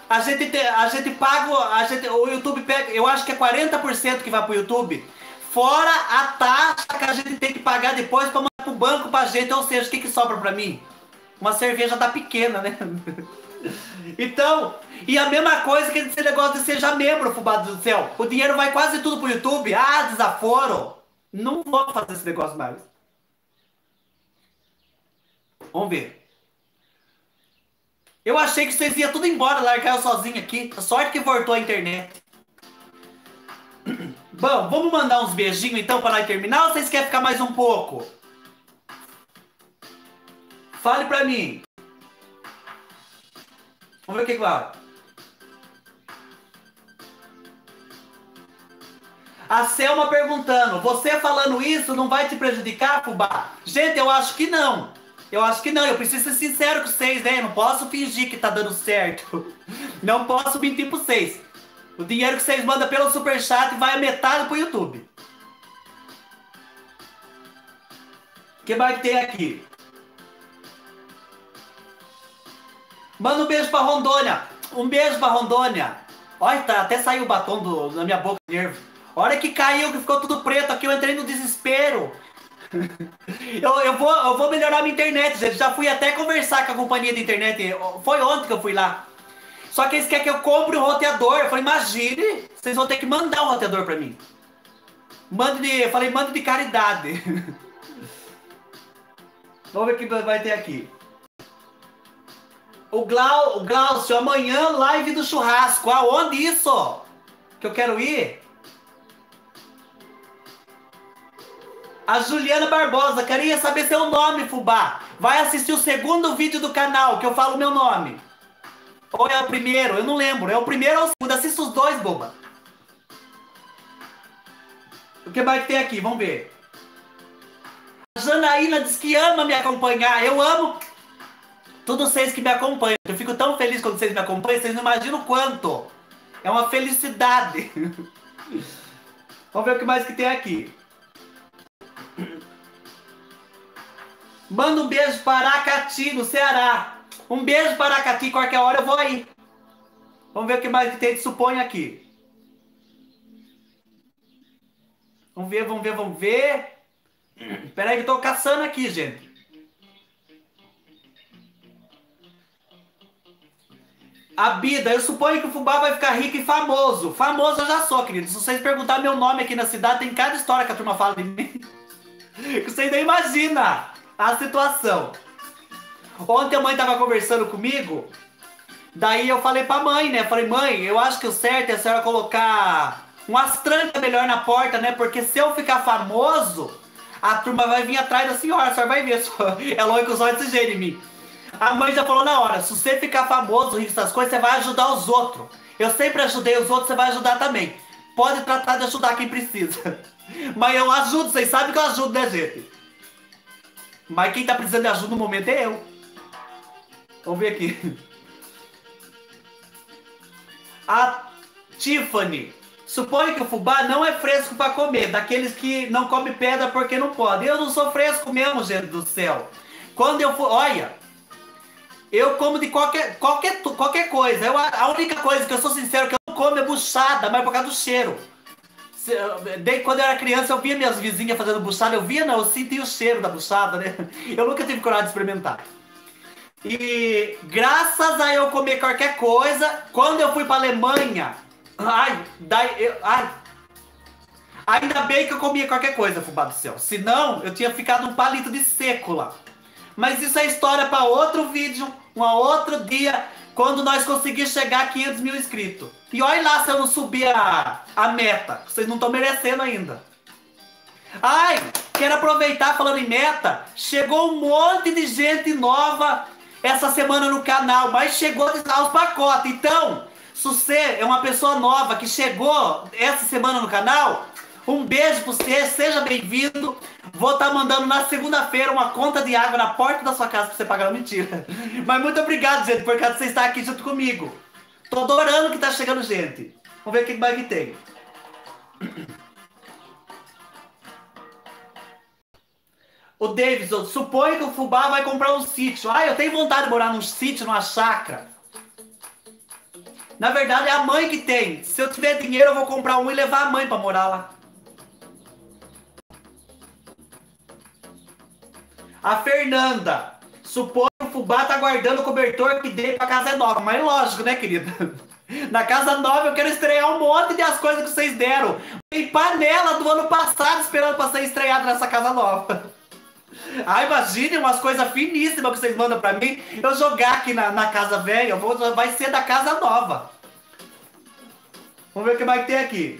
o YouTube pega, eu acho que é 40% que vai pro YouTube. Fora a taxa que a gente tem que pagar depois pra mandar pro banco pra gente. Ou seja, o que sobra pra mim? Uma cerveja tá pequena, né? Então, e a mesma coisa que esse negócio de seja membro, Fubá do céu. O dinheiro vai quase tudo pro YouTube. Ah, desaforo. Não vou fazer esse negócio mais. Vamos ver. Eu achei que vocês iam tudo embora, largar eu sozinho aqui. A sorte que voltou a internet. Bom, vamos mandar uns beijinhos então para nós terminar, ou vocês querem ficar mais um pouco? Fale pra mim. Vamos ver o que vai. A Selma perguntando, você falando isso não vai te prejudicar, Fubá? Gente, eu acho que não. Eu acho que não, eu preciso ser sincero com vocês, né? Eu não posso fingir que tá dando certo. Não posso mentir pra vocês. O dinheiro que vocês mandam pelo superchat vai a metade pro YouTube. O que mais tem aqui? Manda um beijo pra Rondônia. Um beijo pra Rondônia. Olha, tá, até saiu o batom da minha boca, nervo. A hora que caiu, que ficou tudo preto aqui, eu entrei no desespero. Eu vou melhorar minha internet, gente. Já fui até conversar com a companhia de internet. Foi ontem que eu fui lá. Só que eles querem que eu compre um roteador. Eu falei, imagine, vocês vão ter que mandar um roteador pra mim. Eu falei, mando de caridade. Vamos ver o que vai ter aqui. O Glaucio, amanhã live do churrasco. Aonde isso? Que eu quero ir. A Juliana Barbosa, queria saber seu nome, Fubá. Vai assistir o segundo vídeo do canal, que eu falo meu nome. Ou é o primeiro? Eu não lembro. É o primeiro ou o segundo? Assista os dois, boba. O que mais que tem aqui? Vamos ver. A Janaína diz que ama me acompanhar. Eu amo todos vocês que me acompanham. Eu fico tão feliz quando vocês me acompanham. Vocês não imaginam o quanto. É uma felicidade. Vamos ver o que mais que tem aqui. Manda um beijo para Aracati, no Ceará. Um beijo para Aracati, qualquer hora eu vou aí. Vamos ver o que mais que tem de suponho aqui. Vamos ver, vamos ver, vamos ver. Espera aí que eu tô caçando aqui, gente. A Bida, eu suponho que o Fubá vai ficar rico e famoso. Famoso eu já sou, querido. Se vocês perguntarem meu nome aqui na cidade, tem cada história que a turma fala de mim. Que vocês nem imaginam. A situação. Ontem a mãe tava conversando comigo, daí eu falei pra mãe, né? Falei, mãe, eu acho que o certo é a senhora colocar umas trancas melhor na porta, né? Porque se eu ficar famoso, a turma vai vir atrás da senhora, a senhora vai ver. É lógico que os olhos se gerem em mim. A mãe já falou na hora, se você ficar famoso, rico essas coisas, você vai ajudar os outros. Eu sempre ajudei os outros, você vai ajudar também. Pode tratar de ajudar quem precisa. Mas eu ajudo, vocês sabem que eu ajudo, né, gente? Mas quem tá precisando de ajuda no momento é eu. Vamos ver aqui. A Tiffany. Suponho que o Fubá não é fresco pra comer. Daqueles que não comem pedra porque não podem. Eu não sou fresco mesmo, gente do céu. Quando eu for... Olha. Eu como de qualquer coisa. A única coisa que eu sou sincero que eu não como é buchada. Mas por causa do cheiro. Desde quando eu era criança, eu via minhas vizinhas fazendo buchada. Eu via, não, eu sentia o cheiro da buchada, né? Eu nunca tive coragem de experimentar. E graças a eu comer qualquer coisa, quando eu fui pra Alemanha... Ainda bem que eu comia qualquer coisa, Fubá do céu. Senão, eu tinha ficado um palito de seco lá. Mas isso é história pra outro vídeo, um outro dia, quando nós conseguirmos chegar a 500 mil inscritos. E olha lá se eu não subir a meta. Vocês não estão merecendo ainda. Ai, quero aproveitar falando em meta. Chegou um monte de gente nova essa semana no canal, mas chegou aos pacotes. Então, se você é uma pessoa nova que chegou essa semana no canal, um beijo pra você, seja bem-vindo. Vou estar mandando na segunda-feira uma conta de água na porta da sua casa pra você pagar. Mentira. Mas muito obrigado, gente, por causa de você estar aqui junto comigo. Tô adorando que tá chegando gente. Vamos ver o que mais que tem. O Davidson, supõe que o Fubá vai comprar um sítio. Ah, eu tenho vontade de morar num sítio, numa chácara. Na verdade, é a mãe que tem. Se eu tiver dinheiro, eu vou comprar um e levar a mãe pra morar lá. A Fernanda, supõe que o Fubá tá guardando o cobertor que dei pra casa nova. Mas lógico, né, querida? Na casa nova eu quero estrear um monte de as coisas que vocês deram. Tem panela do ano passado esperando pra ser estreada nessa casa nova. Ah, imaginem umas coisas finíssimas que vocês mandam pra mim. Eu jogar aqui na casa velha, vai ser da casa nova. Vamos ver o que vai ter aqui.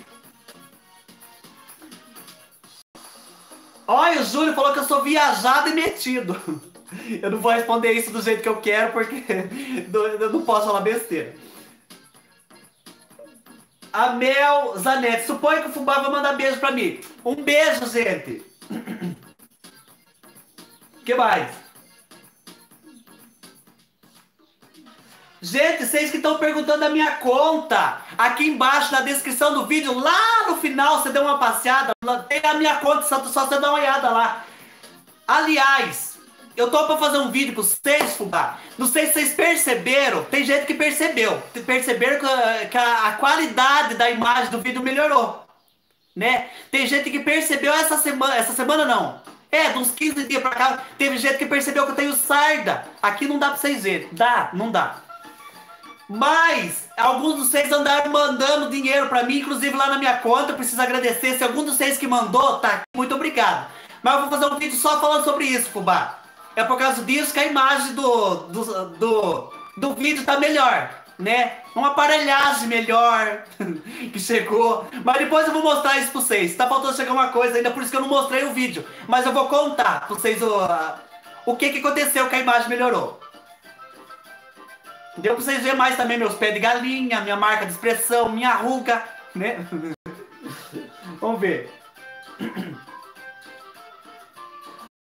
Olha, o Júlio falou que eu sou viajado e metido. Eu não vou responder isso do jeito que eu quero, porque eu não posso falar besteira. A Mel Zanetti, suponho que o Fubá vai mandar beijo pra mim. Um beijo, gente. O que mais? Gente, vocês que estão perguntando a minha conta, aqui embaixo na descrição do vídeo, lá no final, você deu uma passeada, tem a minha conta, só você dá uma olhada lá. Aliás, eu tô pra fazer um vídeo pra vocês, Fubá. Não sei se vocês perceberam, tem gente que percebeu. Perceberam que a qualidade da imagem do vídeo melhorou, né? Tem gente que percebeu essa semana não. É, de uns 15 dias pra cá, teve gente que percebeu que eu tenho sarda. Aqui não dá pra vocês verem. Dá? Não dá. Mas, alguns de vocês andaram mandando dinheiro pra mim, inclusive lá na minha conta. Eu preciso agradecer. Se algum de vocês que mandou, tá aqui, muito obrigado. Mas eu vou fazer um vídeo só falando sobre isso, Fubá. É por causa disso que a imagem do vídeo tá melhor, né? Uma aparelhagem melhor que chegou, mas depois eu vou mostrar isso pra vocês. Tá faltando chegar uma coisa ainda, por isso que eu não mostrei o vídeo, mas eu vou contar pra vocês o que aconteceu, que a imagem melhorou. Deu pra vocês verem mais também meus pés de galinha, minha marca de expressão, minha ruga, né? Vamos ver.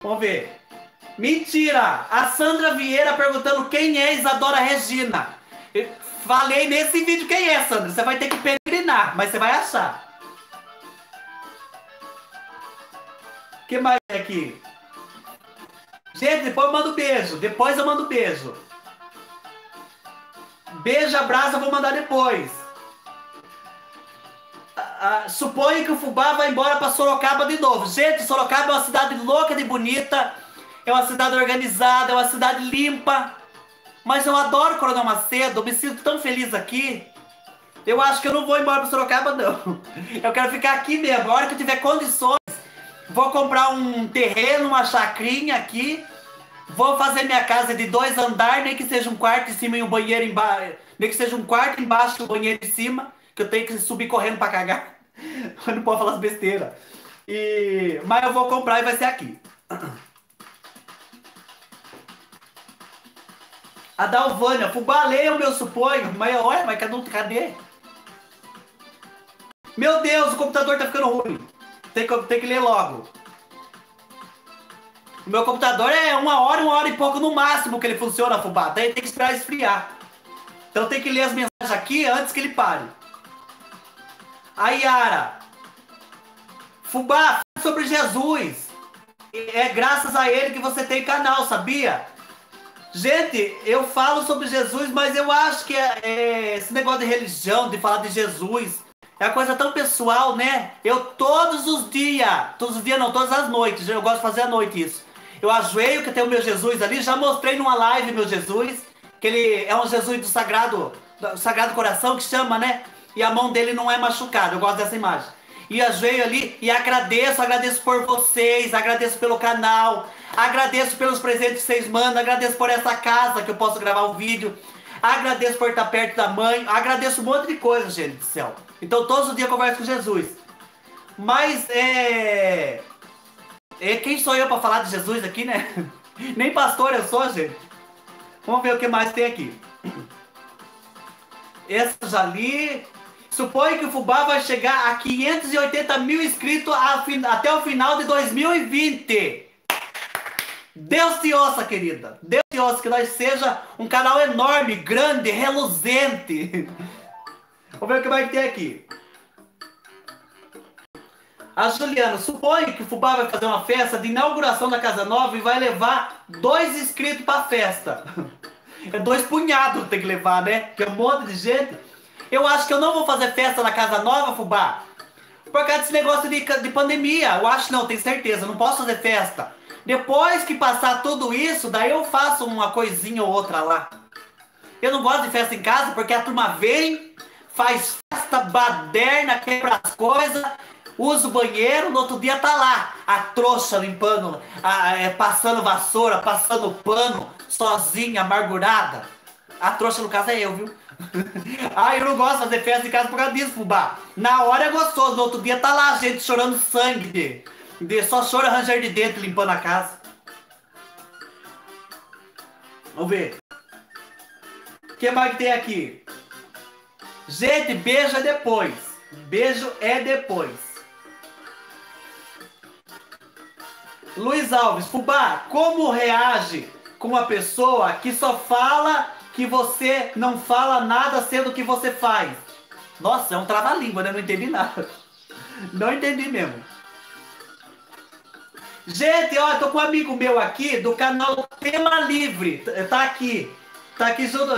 Vamos ver. Mentira! A Sandra Vieira perguntando quem é Isadora Regina. Falei nesse vídeo quem é, Sandra. Você vai ter que peregrinar, mas você vai achar. O que mais é aqui? Gente, depois eu mando beijo. Depois eu mando beijo. Beijo, abraço, eu vou mandar depois. Suponho que o Fubá vai embora pra Sorocaba de novo. Gente, Sorocaba é uma cidade louca de bonita. É uma cidade organizada, é uma cidade limpa. Mas eu adoro Coronel Macedo, eu me sinto tão feliz aqui. Eu acho que eu não vou embora para Sorocaba, não. Eu quero ficar aqui mesmo. A hora que eu tiver condições, vou comprar um terreno, uma chacrinha aqui. Vou fazer minha casa de 2 andares, nem que seja um quarto em cima e um banheiro embaixo. Nem que seja um quarto embaixo e um banheiro em cima, que eu tenho que subir correndo para cagar. Eu não posso falar as besteiras. Mas eu vou comprar e vai ser aqui. A Dalvânia, Fubá, leia o meu suponho. Mas olha, mas cadê? Meu Deus, o computador tá ficando ruim. Tem que ler logo. O meu computador é uma hora e pouco no máximo que ele funciona, Fubá. Daí tem que esperar esfriar. Então tem que ler as mensagens aqui antes que ele pare. A Yara. Fubá, fala sobre Jesus. É graças a ele que você tem canal, sabia? Gente, eu falo sobre Jesus, mas eu acho que esse negócio de religião, de falar de Jesus, é uma coisa tão pessoal, né? Eu todos os dias não, todas as noites, eu gosto de fazer à noite isso. Eu ajoelho, que tem o meu Jesus ali, já mostrei numa live meu Jesus, que ele é um Jesus do Sagrado Coração, que chama, né? E a mão dele não é machucada, eu gosto dessa imagem. E ajoelho ali e agradeço por vocês, agradeço pelo canal... Agradeço pelos presentes que vocês mandam, agradeço por essa casa que eu posso gravar o vídeo. agradeço por estar perto da mãe, agradeço um monte de coisa, gente do céu. Então todos os dias eu converso com Jesus. Mas quem sou eu pra falar de Jesus aqui, né? Nem pastor eu sou, gente. Vamos ver o que mais tem aqui. Essas ali. Suponho que o Fubá vai chegar a 580 mil inscritos até o final de 2020. Deus te ouça, querida. Deus te ouça, que nós seja um canal enorme, grande, reluzente. Vamos ver o que vai ter aqui. A Juliana, suponho que o Fubá vai fazer uma festa de inauguração da Casa Nova e vai levar 2 inscritos pra festa. É 2 punhados que tem que levar, né? Que é um monte de gente. Eu acho que eu não vou fazer festa na Casa Nova, Fubá, por causa desse negócio de pandemia. Eu acho não, tenho certeza, eu não posso fazer festa. Depois que passar tudo isso, daí eu faço uma coisinha ou outra lá. Eu não gosto de festa em casa porque a turma vem, faz festa, baderna, quebra as coisas, usa o banheiro, no outro dia tá lá a trouxa limpando, passando vassoura, passando pano, sozinha, amargurada. A trouxa no caso é eu, viu? Ah, eu não gosto de fazer festa em casa por causa disso, Fubá. Na hora é gostoso, no outro dia tá lá a gente chorando sangue. Só chora ranger de dentro limpando a casa. Vamos ver. O que mais que tem aqui? Gente, beijo é depois. Beijo é depois. Luiz Alves, Fubá, como reage com uma pessoa que só fala que você não fala nada sendo que você faz? Nossa, é um trava-língua, né? Não entendi nada. Não entendi mesmo. Gente, ó, eu tô com um amigo meu aqui do canal Tema Livre. Tá aqui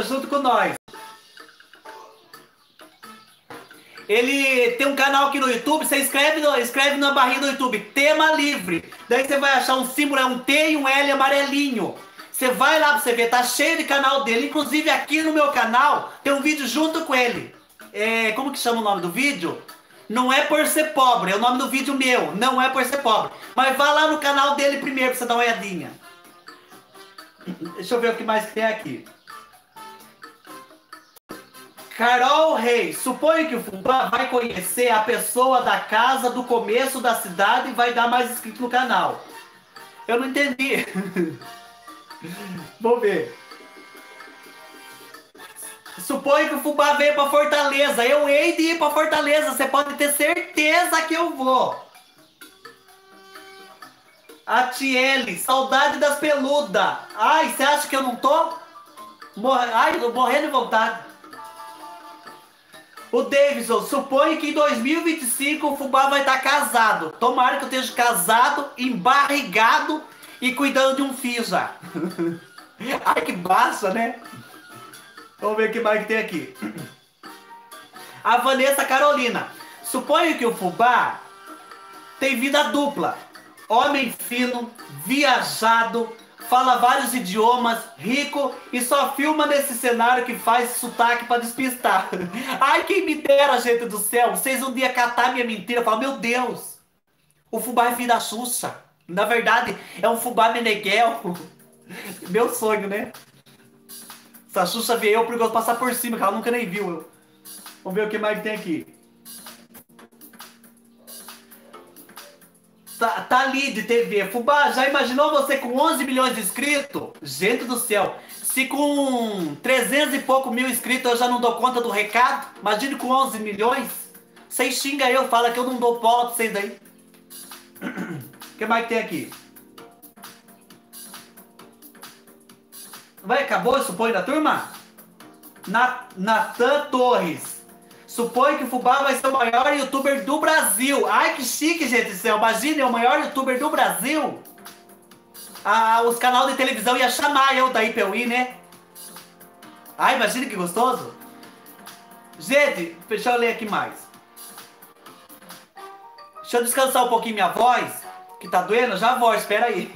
junto com nós. Ele tem um canal aqui no YouTube, você escreve na barrinha do YouTube, Tema Livre. Daí você vai achar um símbolo, é um T e um L amarelinho. Você vai lá pra você ver, tá cheio de canal dele. Inclusive aqui no meu canal tem um vídeo junto com ele. Como que chama o nome do vídeo? Não é por ser pobre, é o nome do vídeo meu. Não é por ser pobre. Mas vá lá no canal dele primeiro pra você dar uma olhadinha. Deixa eu ver o que mais tem aqui. Carol Reis, suponho que o Fubá vai conhecer a pessoa da casa do começo da cidade e vai dar mais inscritos no canal. Eu não entendi. Vamos ver. Suponho que o Fubá veio pra Fortaleza. Eu hei de ir pra Fortaleza, você pode ter certeza que eu vou. A Tiele, saudade das peludas. Ai, você acha que eu não tô? Ai, tô morrendo de vontade. O Davidson, suponho que em 2025 o Fubá vai estar casado. Tomara que eu esteja casado, embarrigado e cuidando de um filho já. Ai, que massa, né? Vamos ver o que mais que tem aqui. A Vanessa Carolina, suponho que o Fubá tem vida dupla. Homem fino, viajado, fala vários idiomas, rico e só filma nesse cenário que faz sotaque pra despistar. Ai, quem me dera, gente do céu, vocês um dia catar minha mentira e falar, meu Deus, o Fubá é filho da Xuxa. Na verdade, é um Fubá Meneghel. Meu sonho, né? Se a Xuxa vier, eu perigoso passar por cima, que ela nunca nem viu. Vamos ver o que mais tem aqui. Tá ali de TV. Fubá, já imaginou você com 11 milhões de inscritos? Gente do céu, se com 300 e pouco mil inscritos eu já não dou conta do recado, imagine com 11 milhões. Vocês xingam eu, fala que eu não dou bola pra vocês daí. O que mais que tem aqui? Vai, acabou, suponho, da turma? Natan Torres. Suponho que o Fubá vai ser o maior youtuber do Brasil. Ai, que chique, gente do céu. Imagina, é o maior youtuber do Brasil. Os canais de televisão iam chamar eu daí pra eu ir, né? Ai, imagina que gostoso. Gente, deixa eu ler aqui mais. Deixa eu descansar um pouquinho minha voz, que tá doendo. Já vou, espera aí.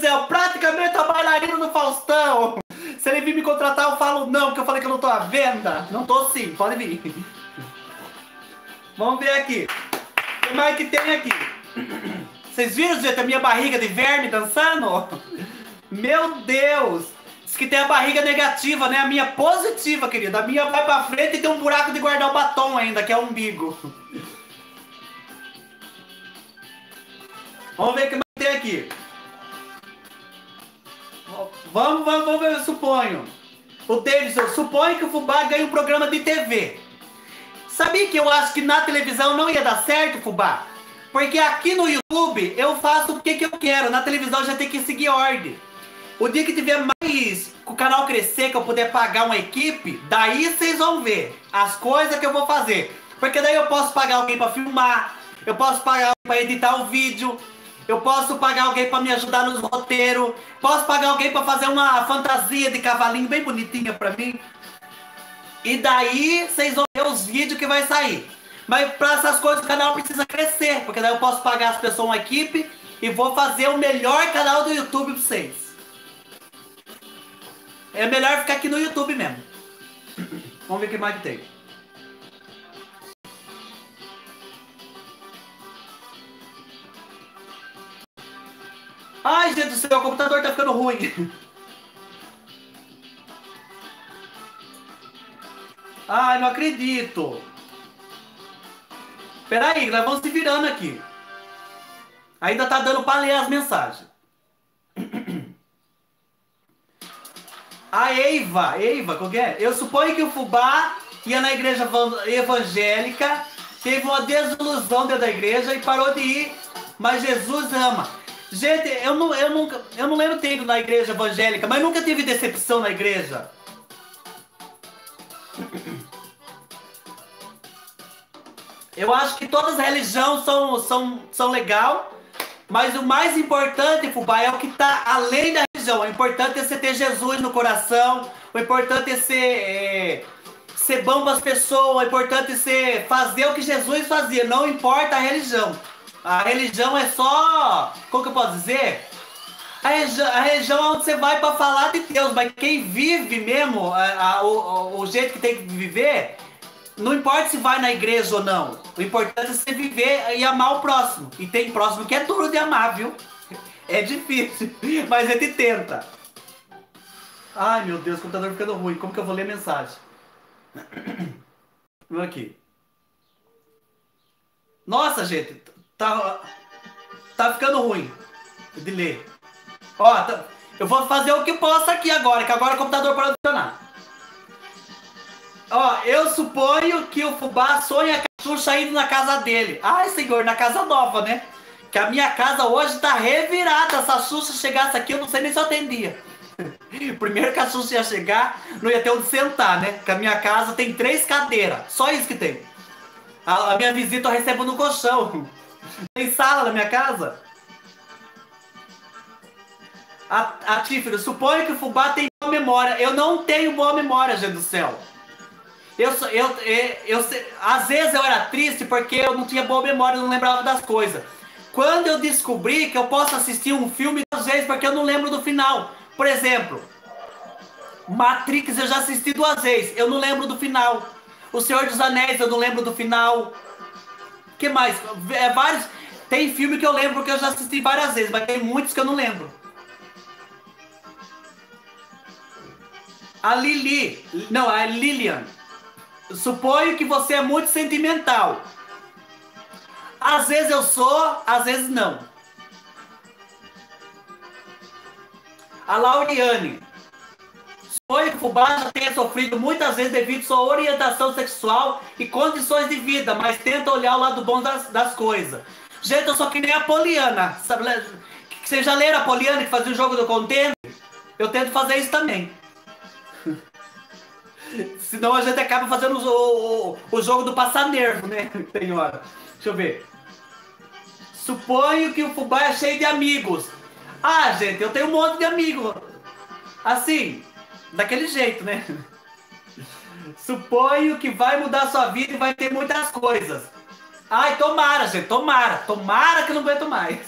céu, praticamente a bailarina do Faustão. Se ele vir me contratar, eu falo não, porque eu falei que eu não tô à venda. Não tô sim, pode vir. Vamos ver aqui. O que mais que tem aqui? Vocês viram, gente, a minha barriga de verme dançando? Meu Deus! Diz que tem a barriga negativa, né? A minha positiva, querida. A minha vai pra frente e tem um buraco de guardar o batom ainda, que é o umbigo. Vamos ver o que mais tem aqui. Vamos ver, eu suponho. O Davidson, suponho que o Fubá ganha um programa de TV. Sabia que eu acho que na televisão não ia dar certo, Fubá? Porque aqui no YouTube eu faço o que eu quero. Na televisão já tem que seguir ordem. O dia que tiver mais, que o canal crescer, que eu puder pagar uma equipe, daí vocês vão ver as coisas que eu vou fazer. Porque daí eu posso pagar alguém pra filmar, eu posso pagar alguém pra editar o vídeo, eu posso pagar alguém pra me ajudar nos roteiros, posso pagar alguém pra fazer uma fantasia de cavalinho bem bonitinha pra mim. E daí vocês vão ver os vídeos que vai sair. Mas pra essas coisas o canal precisa crescer, porque daí eu posso pagar as pessoas uma equipe e vou fazer o melhor canal do YouTube pra vocês. É melhor ficar aqui no YouTube mesmo. Vamos ver o que mais tem. Ai, gente do céu, o computador tá ficando ruim. Ai, não acredito. Peraí, nós vamos se virando aqui. Ainda tá dando pra ler as mensagens. A Eiva, qual que é? Eu suponho que o Fubá ia na igreja evangélica, teve uma desilusão dentro da igreja e parou de ir, mas Jesus ama. Gente, eu não lembro ter ido na igreja evangélica, mas nunca tive decepção na igreja. Eu acho que todas as religiões são legais, mas o mais importante, Fubá, é o que tá além da religião. O importante é você ter Jesus no coração. O importante é ser bom para as pessoas. O importante é você fazer o que Jesus fazia. Não importa a religião. A religião é só... Como que eu posso dizer? A religião é onde você vai para falar de Deus. Mas quem vive mesmo, o jeito que tem que viver, não importa se vai na igreja ou não. O importante é você viver e amar o próximo. E tem próximo que é duro de amar, viu? É difícil, mas a gente tenta. Ai, meu Deus, o computador ficando ruim. Como que eu vou ler a mensagem? Vamos aqui. Nossa, gente, tá ficando ruim de ler. Ó, eu vou fazer o que posso aqui agora, que agora o computador para de funcionar. Ó, eu suponho que o Fubá sonha com a Xuxa indo na casa dele. Ai, senhor, na casa nova, né? Que a minha casa hoje tá revirada. Se a Xuxa chegasse aqui, eu não sei nem se eu atendia. Primeiro que a Xuxa ia chegar, não ia ter onde sentar, né? Porque a minha casa tem 3 cadeiras. Só isso que tem. A minha visita eu recebo no colchão. Tem sala na minha casa. A Tífero, suponho que o Fubá tem boa memória. Eu não tenho boa memória, gente do céu. Às vezes eu era triste porque eu não tinha boa memória, eu não lembrava das coisas. Quando eu descobri que eu posso assistir um filme 2 vezes porque eu não lembro do final. Por exemplo, Matrix eu já assisti 2 vezes, eu não lembro do final. O Senhor dos Anéis eu não lembro do final. O que mais? Tem filme que eu lembro porque eu já assisti várias vezes, mas tem muitos que eu não lembro. A Lilian. Suponho que você é muito sentimental. Às vezes eu sou, às vezes não. A Lauriane. Suponho que o Fubá já tenha sofrido muitas vezes devido à sua orientação sexual e condições de vida, mas tenta olhar o lado bom das coisas. Gente, eu sou que nem a Poliana. Vocês já leram a Poliana que fazia o jogo do contêiner? Eu tento fazer isso também. Senão a gente acaba fazendo o jogo do passar-nervo, né? Tem hora. Deixa eu ver. Suponho que o Fubá é cheio de amigos. Ah, gente, eu tenho um monte de amigos. Assim, daquele jeito, né? Suponho que vai mudar sua vida e vai ter muitas coisas. Ai, tomara, gente, tomara. Tomara que não aguento mais.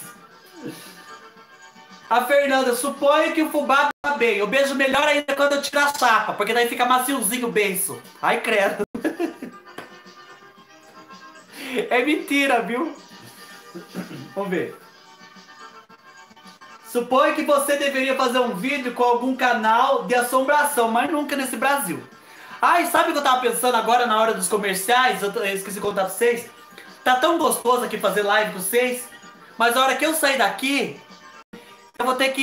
A Fernanda, suponho que o fubá tá bem. Eu beijo melhor ainda quando eu tiro a chapa, porque daí fica maciozinho o beijo. Ai, credo. É mentira, viu? Vamos ver. Suponho que você deveria fazer um vídeo com algum canal de assombração, mas nunca nesse Brasil. Ai, sabe o que eu tava pensando agora na hora dos comerciais? Eu esqueci de contar pra vocês. Tá tão gostoso aqui fazer live com vocês, mas a hora que eu sair daqui, eu vou ter que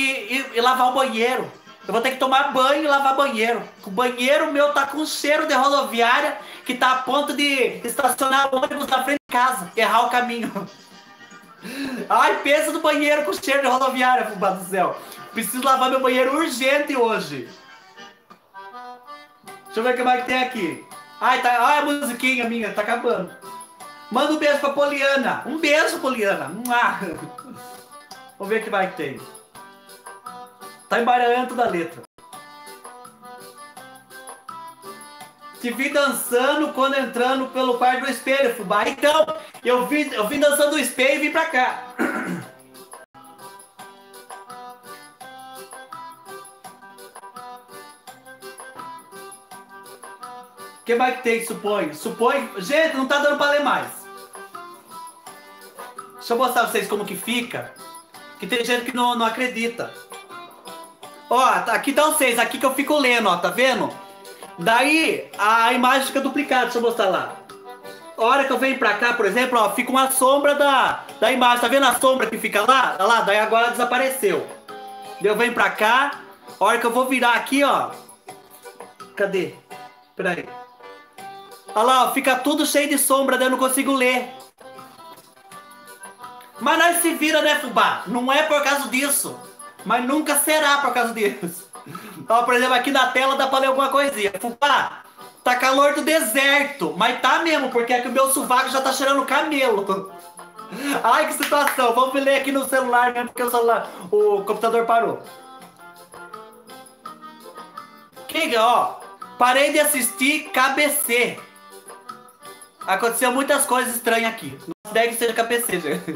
ir lavar o banheiro. Eu vou ter que tomar banho e lavar banheiro. O banheiro meu tá com cheiro de rodoviária que tá a ponto de estacionar o ônibus na frente de casa, errar o caminho. Ai, pensa no banheiro com cheiro de rodoviária, fubá do céu. Preciso lavar meu banheiro urgente hoje. Deixa eu ver o que mais que tem aqui. Ai, tá. Ai, a musiquinha minha, tá acabando. Manda um beijo pra Poliana. Um beijo, Poliana. Vamos ver o que mais que tem. Tá embaralhando toda a letra. Te vi dançando quando entrando pelo quarto do espelho, fubá. Então, eu vim dançando no espelho e vim pra cá. O que mais que tem, suponho? Suponho... Gente, não tá dando pra ler mais. Deixa eu mostrar pra vocês como que fica. Que tem gente que não acredita. Ó, aqui tá vocês, aqui que eu fico lendo, ó, tá vendo? Daí, a imagem fica duplicada, deixa eu mostrar lá. A hora que eu venho pra cá, por exemplo, ó, fica uma sombra da imagem. Tá vendo a sombra que fica lá? Olha lá, daí agora desapareceu. Eu venho pra cá, a hora que eu vou virar aqui, ó. Cadê? Peraí. Olha lá, ó, fica tudo cheio de sombra, daí eu não consigo ler. Mas nós se vira, né, fubá? Não é por causa disso. Mas nunca será por causa disso. Ó, por exemplo, aqui na tela dá pra ler alguma coisinha. Fubá, tá calor do deserto. Mas tá mesmo, porque aqui o meu sovaco já tá cheirando camelo. Ai, que situação. Vamos ler aqui no celular mesmo, porque o computador parou. Que, ó, parei de assistir KBC. Aconteceu muitas coisas estranhas aqui. Não deve que seja KBC, gente.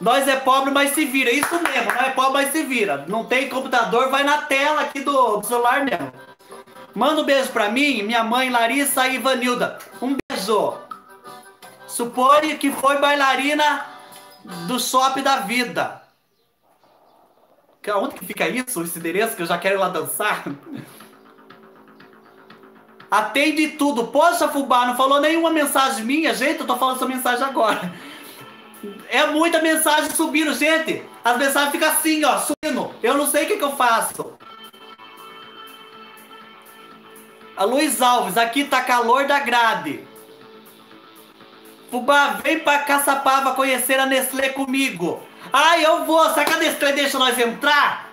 Nós é pobre, mas se vira. Isso mesmo, nós é pobre, mas se vira. Não tem computador, vai na tela aqui do celular mesmo. Manda um beijo pra mim, minha mãe Larissa e Ivanilda. Um beijo. Suponho que foi bailarina do shopping da vida. Onde que fica isso, esse endereço que eu já quero ir lá dançar? Atende tudo. Poxa, fubá, não falou nenhuma mensagem minha? Gente, eu tô falando essa mensagem agora. É muita mensagem subindo, gente. As mensagens ficam assim, ó, subindo. Eu não sei o que eu faço. A Luiz Alves, aqui tá calor da grade. Fubá, vem pra Caçapava conhecer a Nestlé comigo. Ai, eu vou. Será que a Nestlé deixa nós entrar?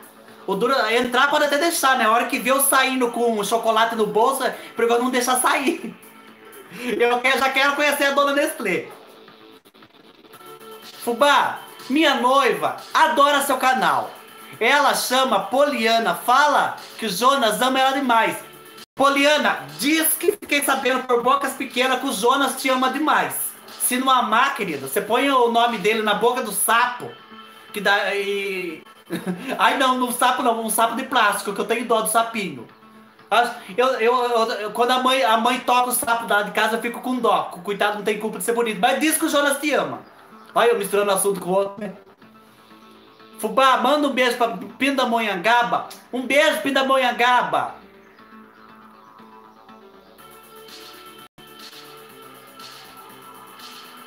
Entrar pode até deixar, né? A hora que vê eu saindo com o chocolate no bolso, porque eu não deixar sair. Eu já quero conhecer a dona Nestlé. Fubá, minha noiva adora seu canal. Ela chama Poliana, fala que o Jonas ama ela demais. Poliana, diz que fiquei sabendo por bocas pequenas que o Jonas te ama demais. Se não amar, querida, você põe o nome dele na boca do sapo. Que dá e... Ai não, um sapo não, um sapo de plástico, que eu tenho dó do sapinho. Quando a mãe toca o sapo lá de casa, eu fico com dó. Coitado, não tem culpa de ser bonito. Mas diz que o Jonas te ama. Olha eu misturando assunto com o outro, né? Fubá, manda um beijo pra Pindamonhangaba. Um beijo, Pindamonhangaba.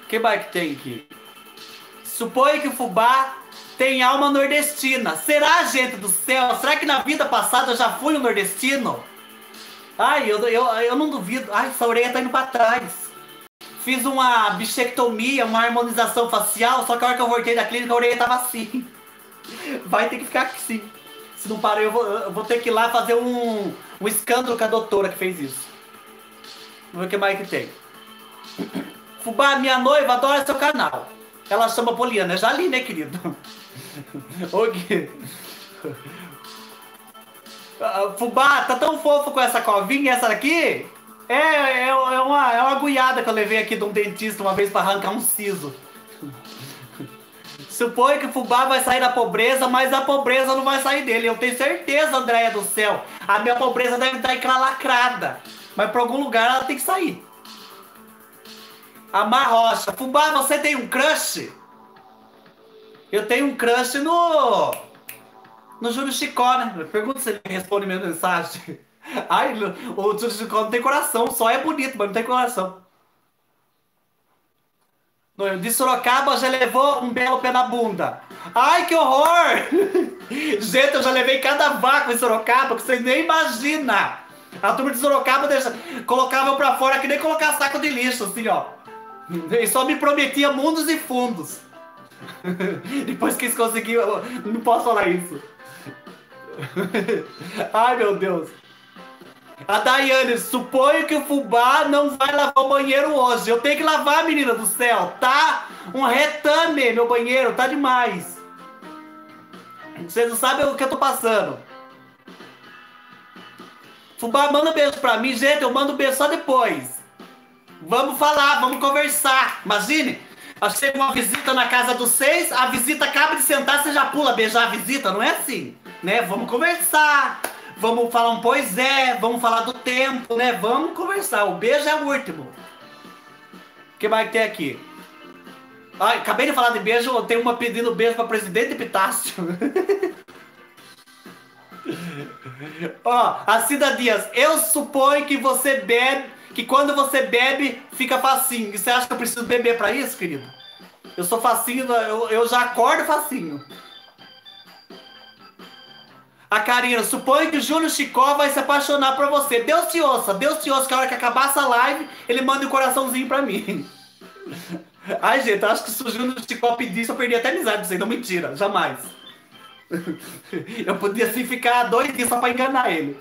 Que mais que tem aqui? Suponho que o fubá tem alma nordestina. Será, gente do céu? Será que na vida passada eu já fui um nordestino? Ai, eu não duvido. Ai, essa orelha tá indo pra trás. Fiz uma bichectomia, uma harmonização facial, só que a hora que eu voltei da clínica a orelha tava assim. Vai ter que ficar assim. Se não parar, eu vou ter que ir lá fazer um escândalo com a doutora que fez isso. Vamos ver o que mais que tem. Fubá, minha noiva adora seu canal. Ela chama Poliana. Eu já li, né, querido? Ok. Fubá, tá tão fofo com essa covinha, essa daqui? É uma agulhada que eu levei aqui de um dentista uma vez pra arrancar um siso. Supõe que Fubá vai sair da pobreza, mas a pobreza não vai sair dele. Eu tenho certeza, Andréia do céu. A minha pobreza deve estar lacrada. Mas pra algum lugar ela tem que sair. Amar Rocha. Fubá, você tem um crush? Eu tenho um crush no Júlio Chicó, né? Pergunta se ele responde minha mensagem. Ai, o Júlio Chicó não tem coração. Só é bonito, mas não tem coração. De Sorocaba já levou um belo pé na bunda. Ai, que horror! Gente, eu já levei cada vácuo em Sorocaba que vocês nem imaginam. A turma de Sorocaba colocava eu pra fora que nem colocar saco de lixo, assim, ó. E só me prometia mundos e fundos. Depois que eles conseguiram, não posso falar isso. Ai, meu Deus. A Daiane, suponho que o Fubá não vai lavar o banheiro hoje. Eu tenho que lavar, menina do céu. Tá um retame, meu banheiro. Tá demais. Vocês não sabem o que eu tô passando. Fubá, manda um beijo pra mim. Gente, eu mando um beijo só depois. Vamos falar, vamos conversar. Imagine, chega uma visita na casa dos seis, a visita acaba de sentar, você já pula beijar a visita. Não é assim, né? Vamos conversar. Vamos falar um pois é, vamos falar do tempo, né? Vamos conversar. O beijo é o último. O que mais tem aqui? Ai, acabei de falar de beijo, tem uma pedindo beijo pra presidente Pitácio. Ó, a Cida Dias, eu suponho que você bebe, que quando você bebe, fica facinho. E você acha que eu preciso beber pra isso, querido? Eu sou facinho, eu já acordo facinho. A Karina, suponho que o Júlio Chicó vai se apaixonar por você. Deus te ouça, que a hora que acabar essa live, ele manda um coraçãozinho pra mim. Ai, gente, eu acho que se o Júlio Chicó pedisse, eu perdi até amizade de vocês. Não, mentira, jamais. Eu podia, assim, ficar 2 dias só pra enganar ele.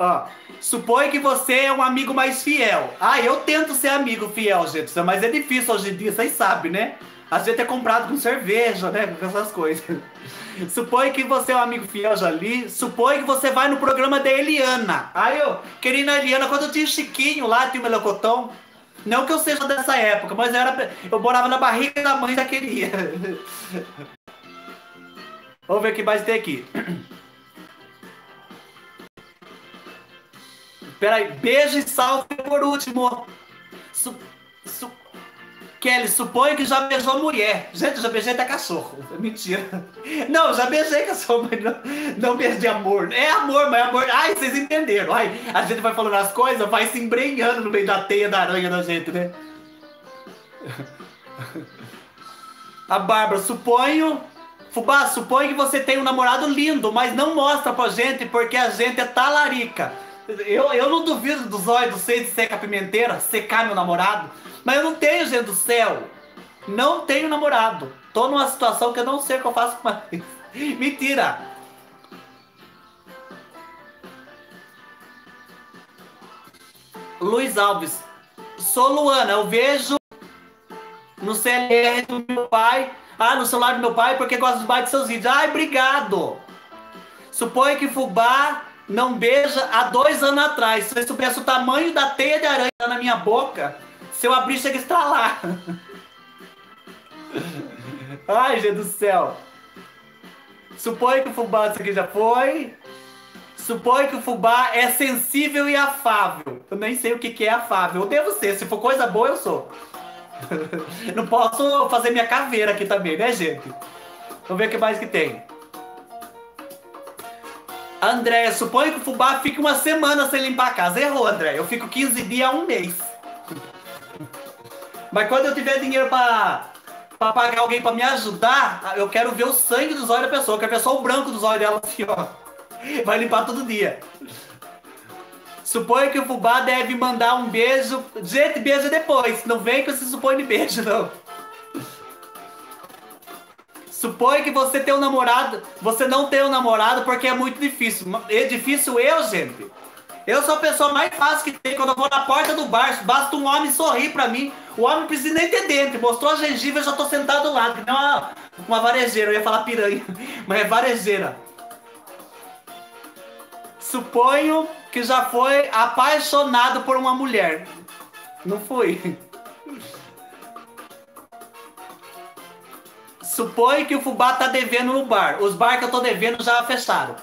Ó, suponho que você é um amigo mais fiel. Ah, eu tento ser amigo fiel, gente, mas é difícil hoje em dia, vocês sabem, né? A gente é comprado com cerveja, né? Com essas coisas. Suponho que você é um amigo fiel, já li. Suponho que você vai no programa da Eliana. Aí eu, querida Eliana, quando eu tinha o Chiquinho lá, tinha o melocotão. Não que eu seja dessa época, mas eu morava na barriga da mãe da querida. Vamos ver o que mais tem aqui. Peraí, beijo e salve por último. Kelly, suponho que já beijou mulher. Gente, eu já beijei até cachorro. Mentira. Não, já beijei cachorro, mas não beijei amor. É amor, mas é amor. Ai, vocês entenderam. Ai, a gente vai falando as coisas, vai se embrenhando no meio da teia da aranha da gente, né? A Bárbara, suponho... Fubá, suponho que você tem um namorado lindo, mas não mostra pra gente porque a gente é talarica. Eu não duvido dos olhos do seio de seca pimenteira, secar meu namorado. Mas eu não tenho, gente do céu. Não tenho namorado. Tô numa situação que eu não sei o que eu faço mais. Mentira. Luiz Alves. Sou Luana. Eu vejo no CLR do meu pai. Ah, no celular do meu pai, porque gosto do pai de seus vídeos. Ai, obrigado. Suponho que Fubá não beija há 2 anos atrás. Se eu soubesse o tamanho da teia de aranha na minha boca... Se eu abrir, chega a estralar. Ai, gente do céu. Suponho que o Fubá, isso aqui já foi. Suponho que o Fubá é sensível e afável. Eu nem sei o que é afável. Eu devo ser. Se for coisa boa, eu sou. Não posso fazer minha caveira aqui também, né, gente? Vamos ver o que mais que tem. André, suponho que o Fubá fica 1 semana sem limpar a casa. Errou, André. Eu fico 15 dias a 1 mês. Mas quando eu tiver dinheiro pra pagar alguém pra me ajudar, eu quero ver o sangue dos olhos da pessoa. Eu quero ver só o branco dos olhos dela, assim, ó. Vai limpar todo dia. Suponho que o Fubá deve mandar um beijo. Gente, beijo depois. Não vem que você supõe de beijo, não. Suponho que você tem um namorado. Você não tem um namorado porque é muito difícil. É difícil eu, gente. Eu sou a pessoa mais fácil que tem. Quando eu vou na porta do bar, basta um homem sorrir pra mim. O homem não precisa nem ter dente. Mostrou a gengiva, eu já tô sentado do lado. Que não é uma varejeira, eu ia falar piranha. Mas é varejeira. Suponho que já foi apaixonado por uma mulher. Não fui. Supõe que o fubá tá devendo no bar. Os bar que eu tô devendo já fecharam.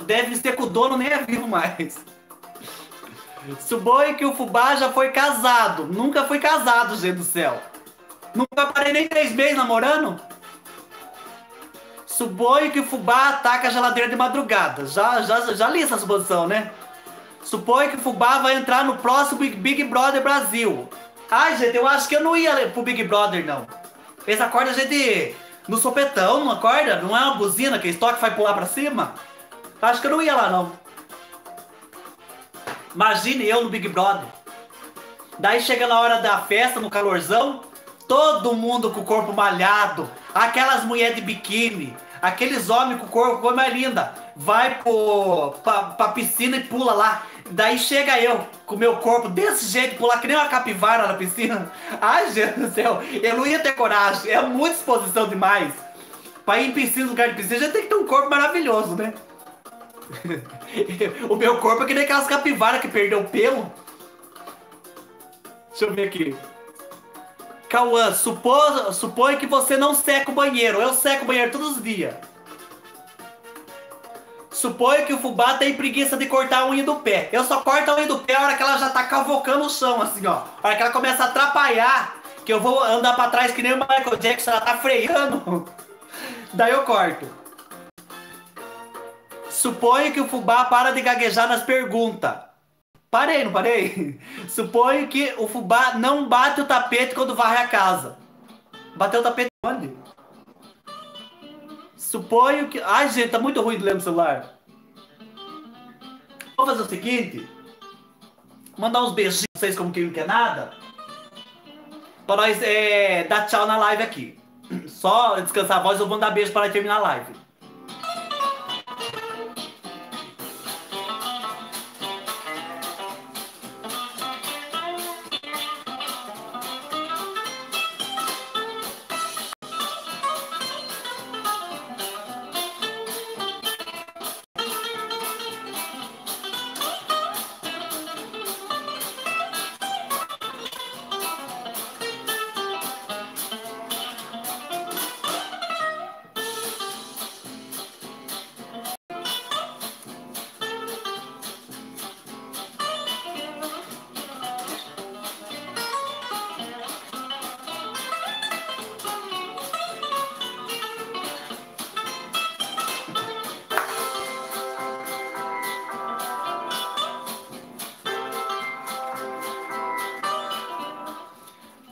Deve ser que o dono nem é vivo mais. Supõe que o fubá já foi casado. Nunca fui casado, gente do céu. Nunca parei nem 3 meses namorando. Supõe que o fubá ataca a geladeira de madrugada. Já li essa suposição, né? Supõe que o fubá vai entrar no próximo Big Brother Brasil. Ai, gente, eu acho que eu não ia pro Big Brother, não. Eles acordam a gente no sopetão, não acorda? Não é uma buzina que estoque vai pular pra cima? Acho que eu não ia lá, não. Imagine eu no Big Brother. Daí chega na hora da festa, no calorzão, todo mundo com o corpo malhado, aquelas mulheres de biquíni, aqueles homens com o corpo mais linda, vai pra piscina e pula lá. Daí chega eu, com o meu corpo desse jeito, pular que nem uma capivara na piscina. Ai, gente do céu, eu não ia ter coragem, é muita exposição demais. Pra ir em piscina, no lugar de piscina, já tem que ter um corpo maravilhoso, né? O meu corpo é que nem aquelas capivaras que perdeu o pelo. Deixa eu ver aqui. Cauã, supõe que você não seca o banheiro. Eu seco o banheiro todos os dias. Supõe que o fubá tem preguiça de cortar a unha do pé. Eu só corto a unha do pé a hora que ela já tá cavocando o chão, assim, ó. A hora que ela começa a atrapalhar, que eu vou andar pra trás que nem o Michael Jackson, ela tá freando. Daí eu corto. Supõe que o fubá para de gaguejar nas perguntas. Parei, não parei? Supõe que o fubá não bate o tapete quando varre a casa. Bateu o tapete onde? Suponho que... Ai, gente, tá muito ruim de ler no celular. Vou fazer o seguinte. Mandar uns beijinhos pra vocês como quem não quer nada. Pra nós dar tchau na live aqui. Só descansar a voz, eu vou mandar beijo pra terminar a live.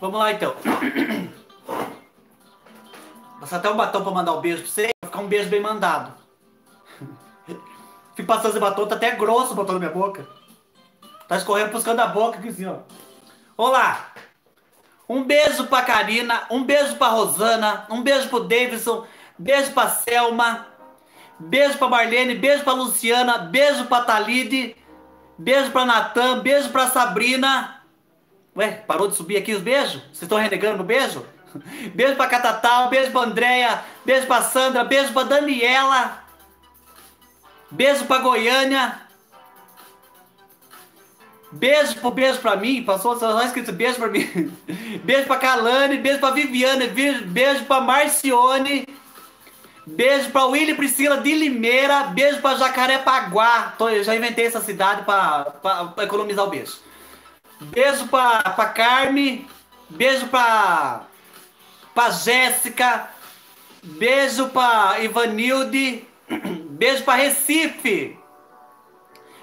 Vamos lá, então. Passar até um batom pra mandar um beijo pra você. Vai ficar um beijo bem mandado. Fico passando esse batom, tá até grosso o batom na minha boca. Tá escorrendo pros cantos da boca aqui, assim, ó. Olá! Um beijo pra Karina, um beijo pra Rosana, um beijo pro Davidson, beijo pra Selma, beijo pra Marlene, beijo pra Luciana, beijo pra Thalide, beijo pra Natan, beijo pra Sabrina... Ué, parou de subir aqui os beijos? Vocês estão renegando o beijo? Beijo pra Catatal, beijo pra Andréia, beijo pra Sandra, beijo pra Daniela, beijo pra Goiânia, beijo pra mim, passou só escrito beijo pra mim, beijo pra Kalane, beijo pra Viviane, beijo pra Marcione, beijo pra Willy Priscila de Limeira, beijo pra Jacarepaguá, eu já inventei essa cidade pra economizar o beijo. Beijo pra Carme, beijo pra Jéssica, beijo pra Ivanilde, beijo pra Recife,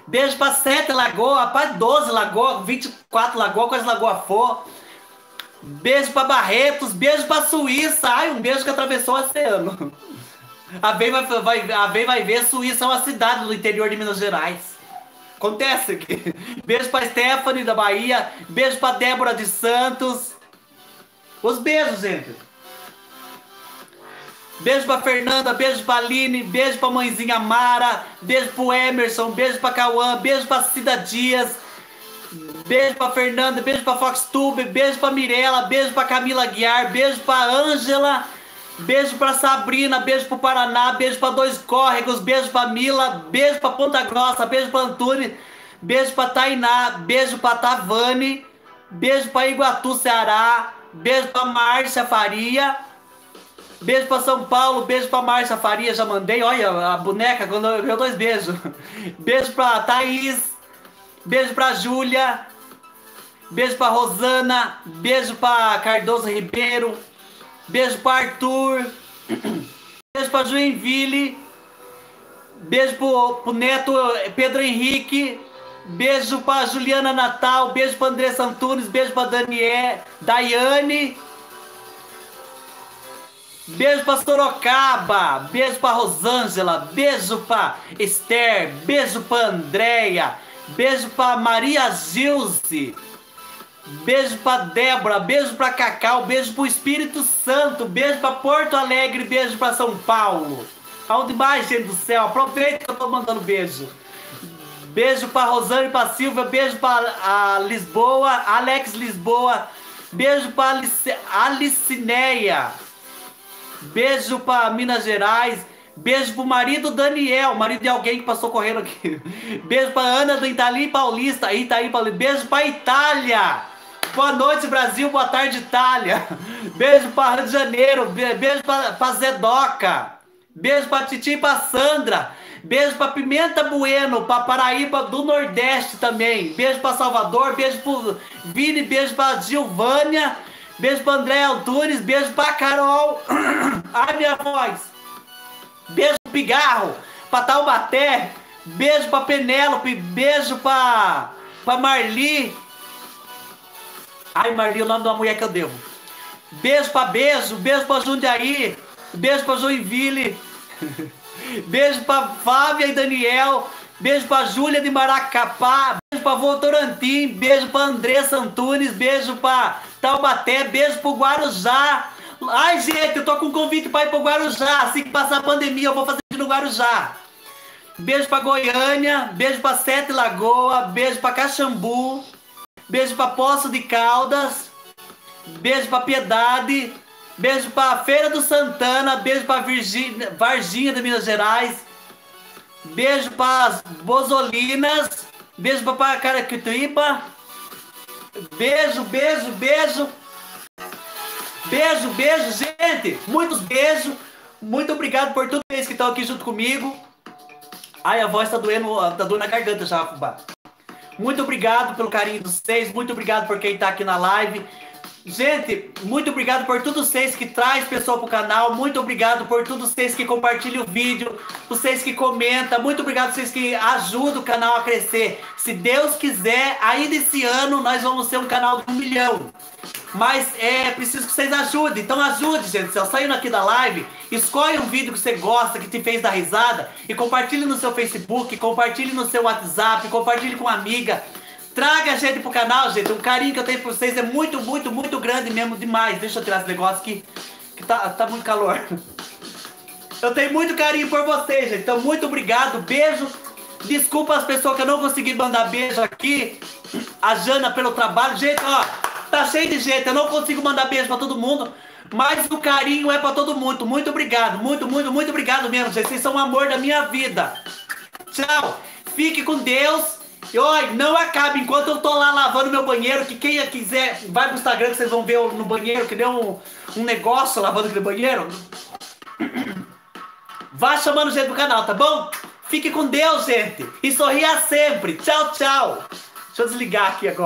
beijo pra 7 Lagoa, pra 12 Lagoa, 24 Lagoa, quase Lagoa for, beijo pra Barretos, beijo pra Suíça, ai, um beijo que atravessou o oceano. A Bem vai ver, Suíça é uma cidade do interior de Minas Gerais. Acontece aqui. Beijo pra Stephanie da Bahia. Beijo pra Débora de Santos. Os beijos, gente. Beijo pra Fernanda. Beijo pra Aline. Beijo pra mãezinha Mara. Beijo pro Emerson. Beijo pra Cauã. Beijo pra Cida Dias. Beijo pra Fernanda. Beijo pra Foxtube. Beijo pra Mirella. Beijo pra Camila Guiar. Beijo pra Ângela. Beijo pra Sabrina, beijo pro Paraná, beijo pra Dois Córregos, beijo pra Mila, beijo pra Ponta Grossa, beijo pra Antônio, beijo pra Tainá, beijo pra Tavane, beijo pra Iguatu, Ceará, Beijo pra Márcia Faria. Beijo pra São Paulo, beijo pra Márcia Faria, já mandei, olha a boneca, ganhou 2 beijos. Beijo pra Thaís, beijo pra Júlia, beijo pra Rosana, beijo pra Cardoso Ribeiro, beijo pra Arthur, beijo pra Joinville, beijo pro Neto Pedro Henrique, beijo pra Juliana Natal, beijo pra André Santunes, beijo pra Daiane. Beijo pra Sorocaba, beijo pra Rosângela, beijo pra Esther, beijo pra Andréia, beijo pra Maria Gilze, beijo pra Débora, beijo pra Cacau, beijo pro Espírito Santo, beijo pra Porto Alegre, beijo pra São Paulo. Aonde mais, gente do céu? Aproveita que eu tô mandando beijo. Beijo pra Rosane, pra Silvia, beijo pra Lisboa, Alex Lisboa, beijo pra Alicineia. Beijo pra Minas Gerais. Beijo pro marido Daniel, marido de alguém que passou correndo aqui. Beijo pra Ana do Itaim Paulista. Beijo pra Itália. Boa noite, Brasil. Boa tarde, Itália. Beijo pra Rio de Janeiro. Beijo pra Zedoca. Beijo pra Titi e pra Sandra. Beijo pra Pimenta Bueno, pra Paraíba do Nordeste também. Beijo pra Salvador. Beijo pro Vini. Beijo pra Gilvânia. Beijo pra André Antunes, beijo pra Carol. Ai, minha voz. Beijo pro Pigarro, pra Taubaté. Beijo pra Penélope, beijo pra Marli. Ai, Marli, o nome da mulher que eu devo. Beijo pra Jundiaí. Beijo pra Joinville. Beijo pra Fábia e Daniel. Beijo pra Júlia de Maracapá. Beijo pra Votorantim. Beijo pra André Santunes. Beijo pra Taubaté. Beijo pro Guarujá. Ai, gente, eu tô com um convite pra ir pro Guarujá. Assim que passar a pandemia, eu vou fazer no Guarujá. Beijo pra Goiânia. Beijo pra Sete Lagoas. Beijo pra Caxambu. Beijo pra Poço de Caldas. Beijo pra Piedade. Beijo pra Feira do Santana. Beijo pra Varginha de Minas Gerais. Beijo para Bozolinas. Beijo para Caraquituíba. Beijo. Beijo, gente. Muitos beijos. Muito obrigado por tudo isso que estão aqui junto comigo. Ai, a voz tá doendo na garganta já, fubá. Muito obrigado pelo carinho dos seis. Muito obrigado por quem tá aqui na live. Gente, muito obrigado por todos vocês que traz pessoal pro canal. Muito obrigado por todos vocês que compartilham o vídeo, vocês que comentam. Muito obrigado por vocês que ajudam o canal a crescer. Se Deus quiser, ainda esse ano nós vamos ser um canal de 1 milhão. Mas é preciso que vocês ajudem. Então ajude, gente. Saindo aqui da live, escolhe um vídeo que você gosta, que te fez dar risada, e compartilhe no seu Facebook, compartilhe no seu WhatsApp, compartilhe com uma amiga. Traga a gente pro canal, gente. O carinho que eu tenho por vocês é muito, muito, muito grande mesmo, demais. Deixa eu tirar esse negócio aqui, que tá muito calor. Eu tenho muito carinho por vocês, gente. Então, muito obrigado. Beijo. Desculpa as pessoas que eu não consegui mandar beijo aqui. A Jana pelo trabalho. Gente, ó, tá cheio de gente. Eu não consigo mandar beijo pra todo mundo, mas o carinho é pra todo mundo. Muito obrigado. Muito, muito, muito obrigado mesmo, gente. Vocês são o amor da minha vida. Tchau. Fique com Deus. E olha, não acaba enquanto eu tô lá lavando meu banheiro, que quem quiser vai pro Instagram, que vocês vão ver no banheiro, que deu um negócio lavando aquele banheiro. Vá chamando gente do canal, tá bom? Fique com Deus, gente. E sorria sempre. Tchau, tchau. Deixa eu desligar aqui agora.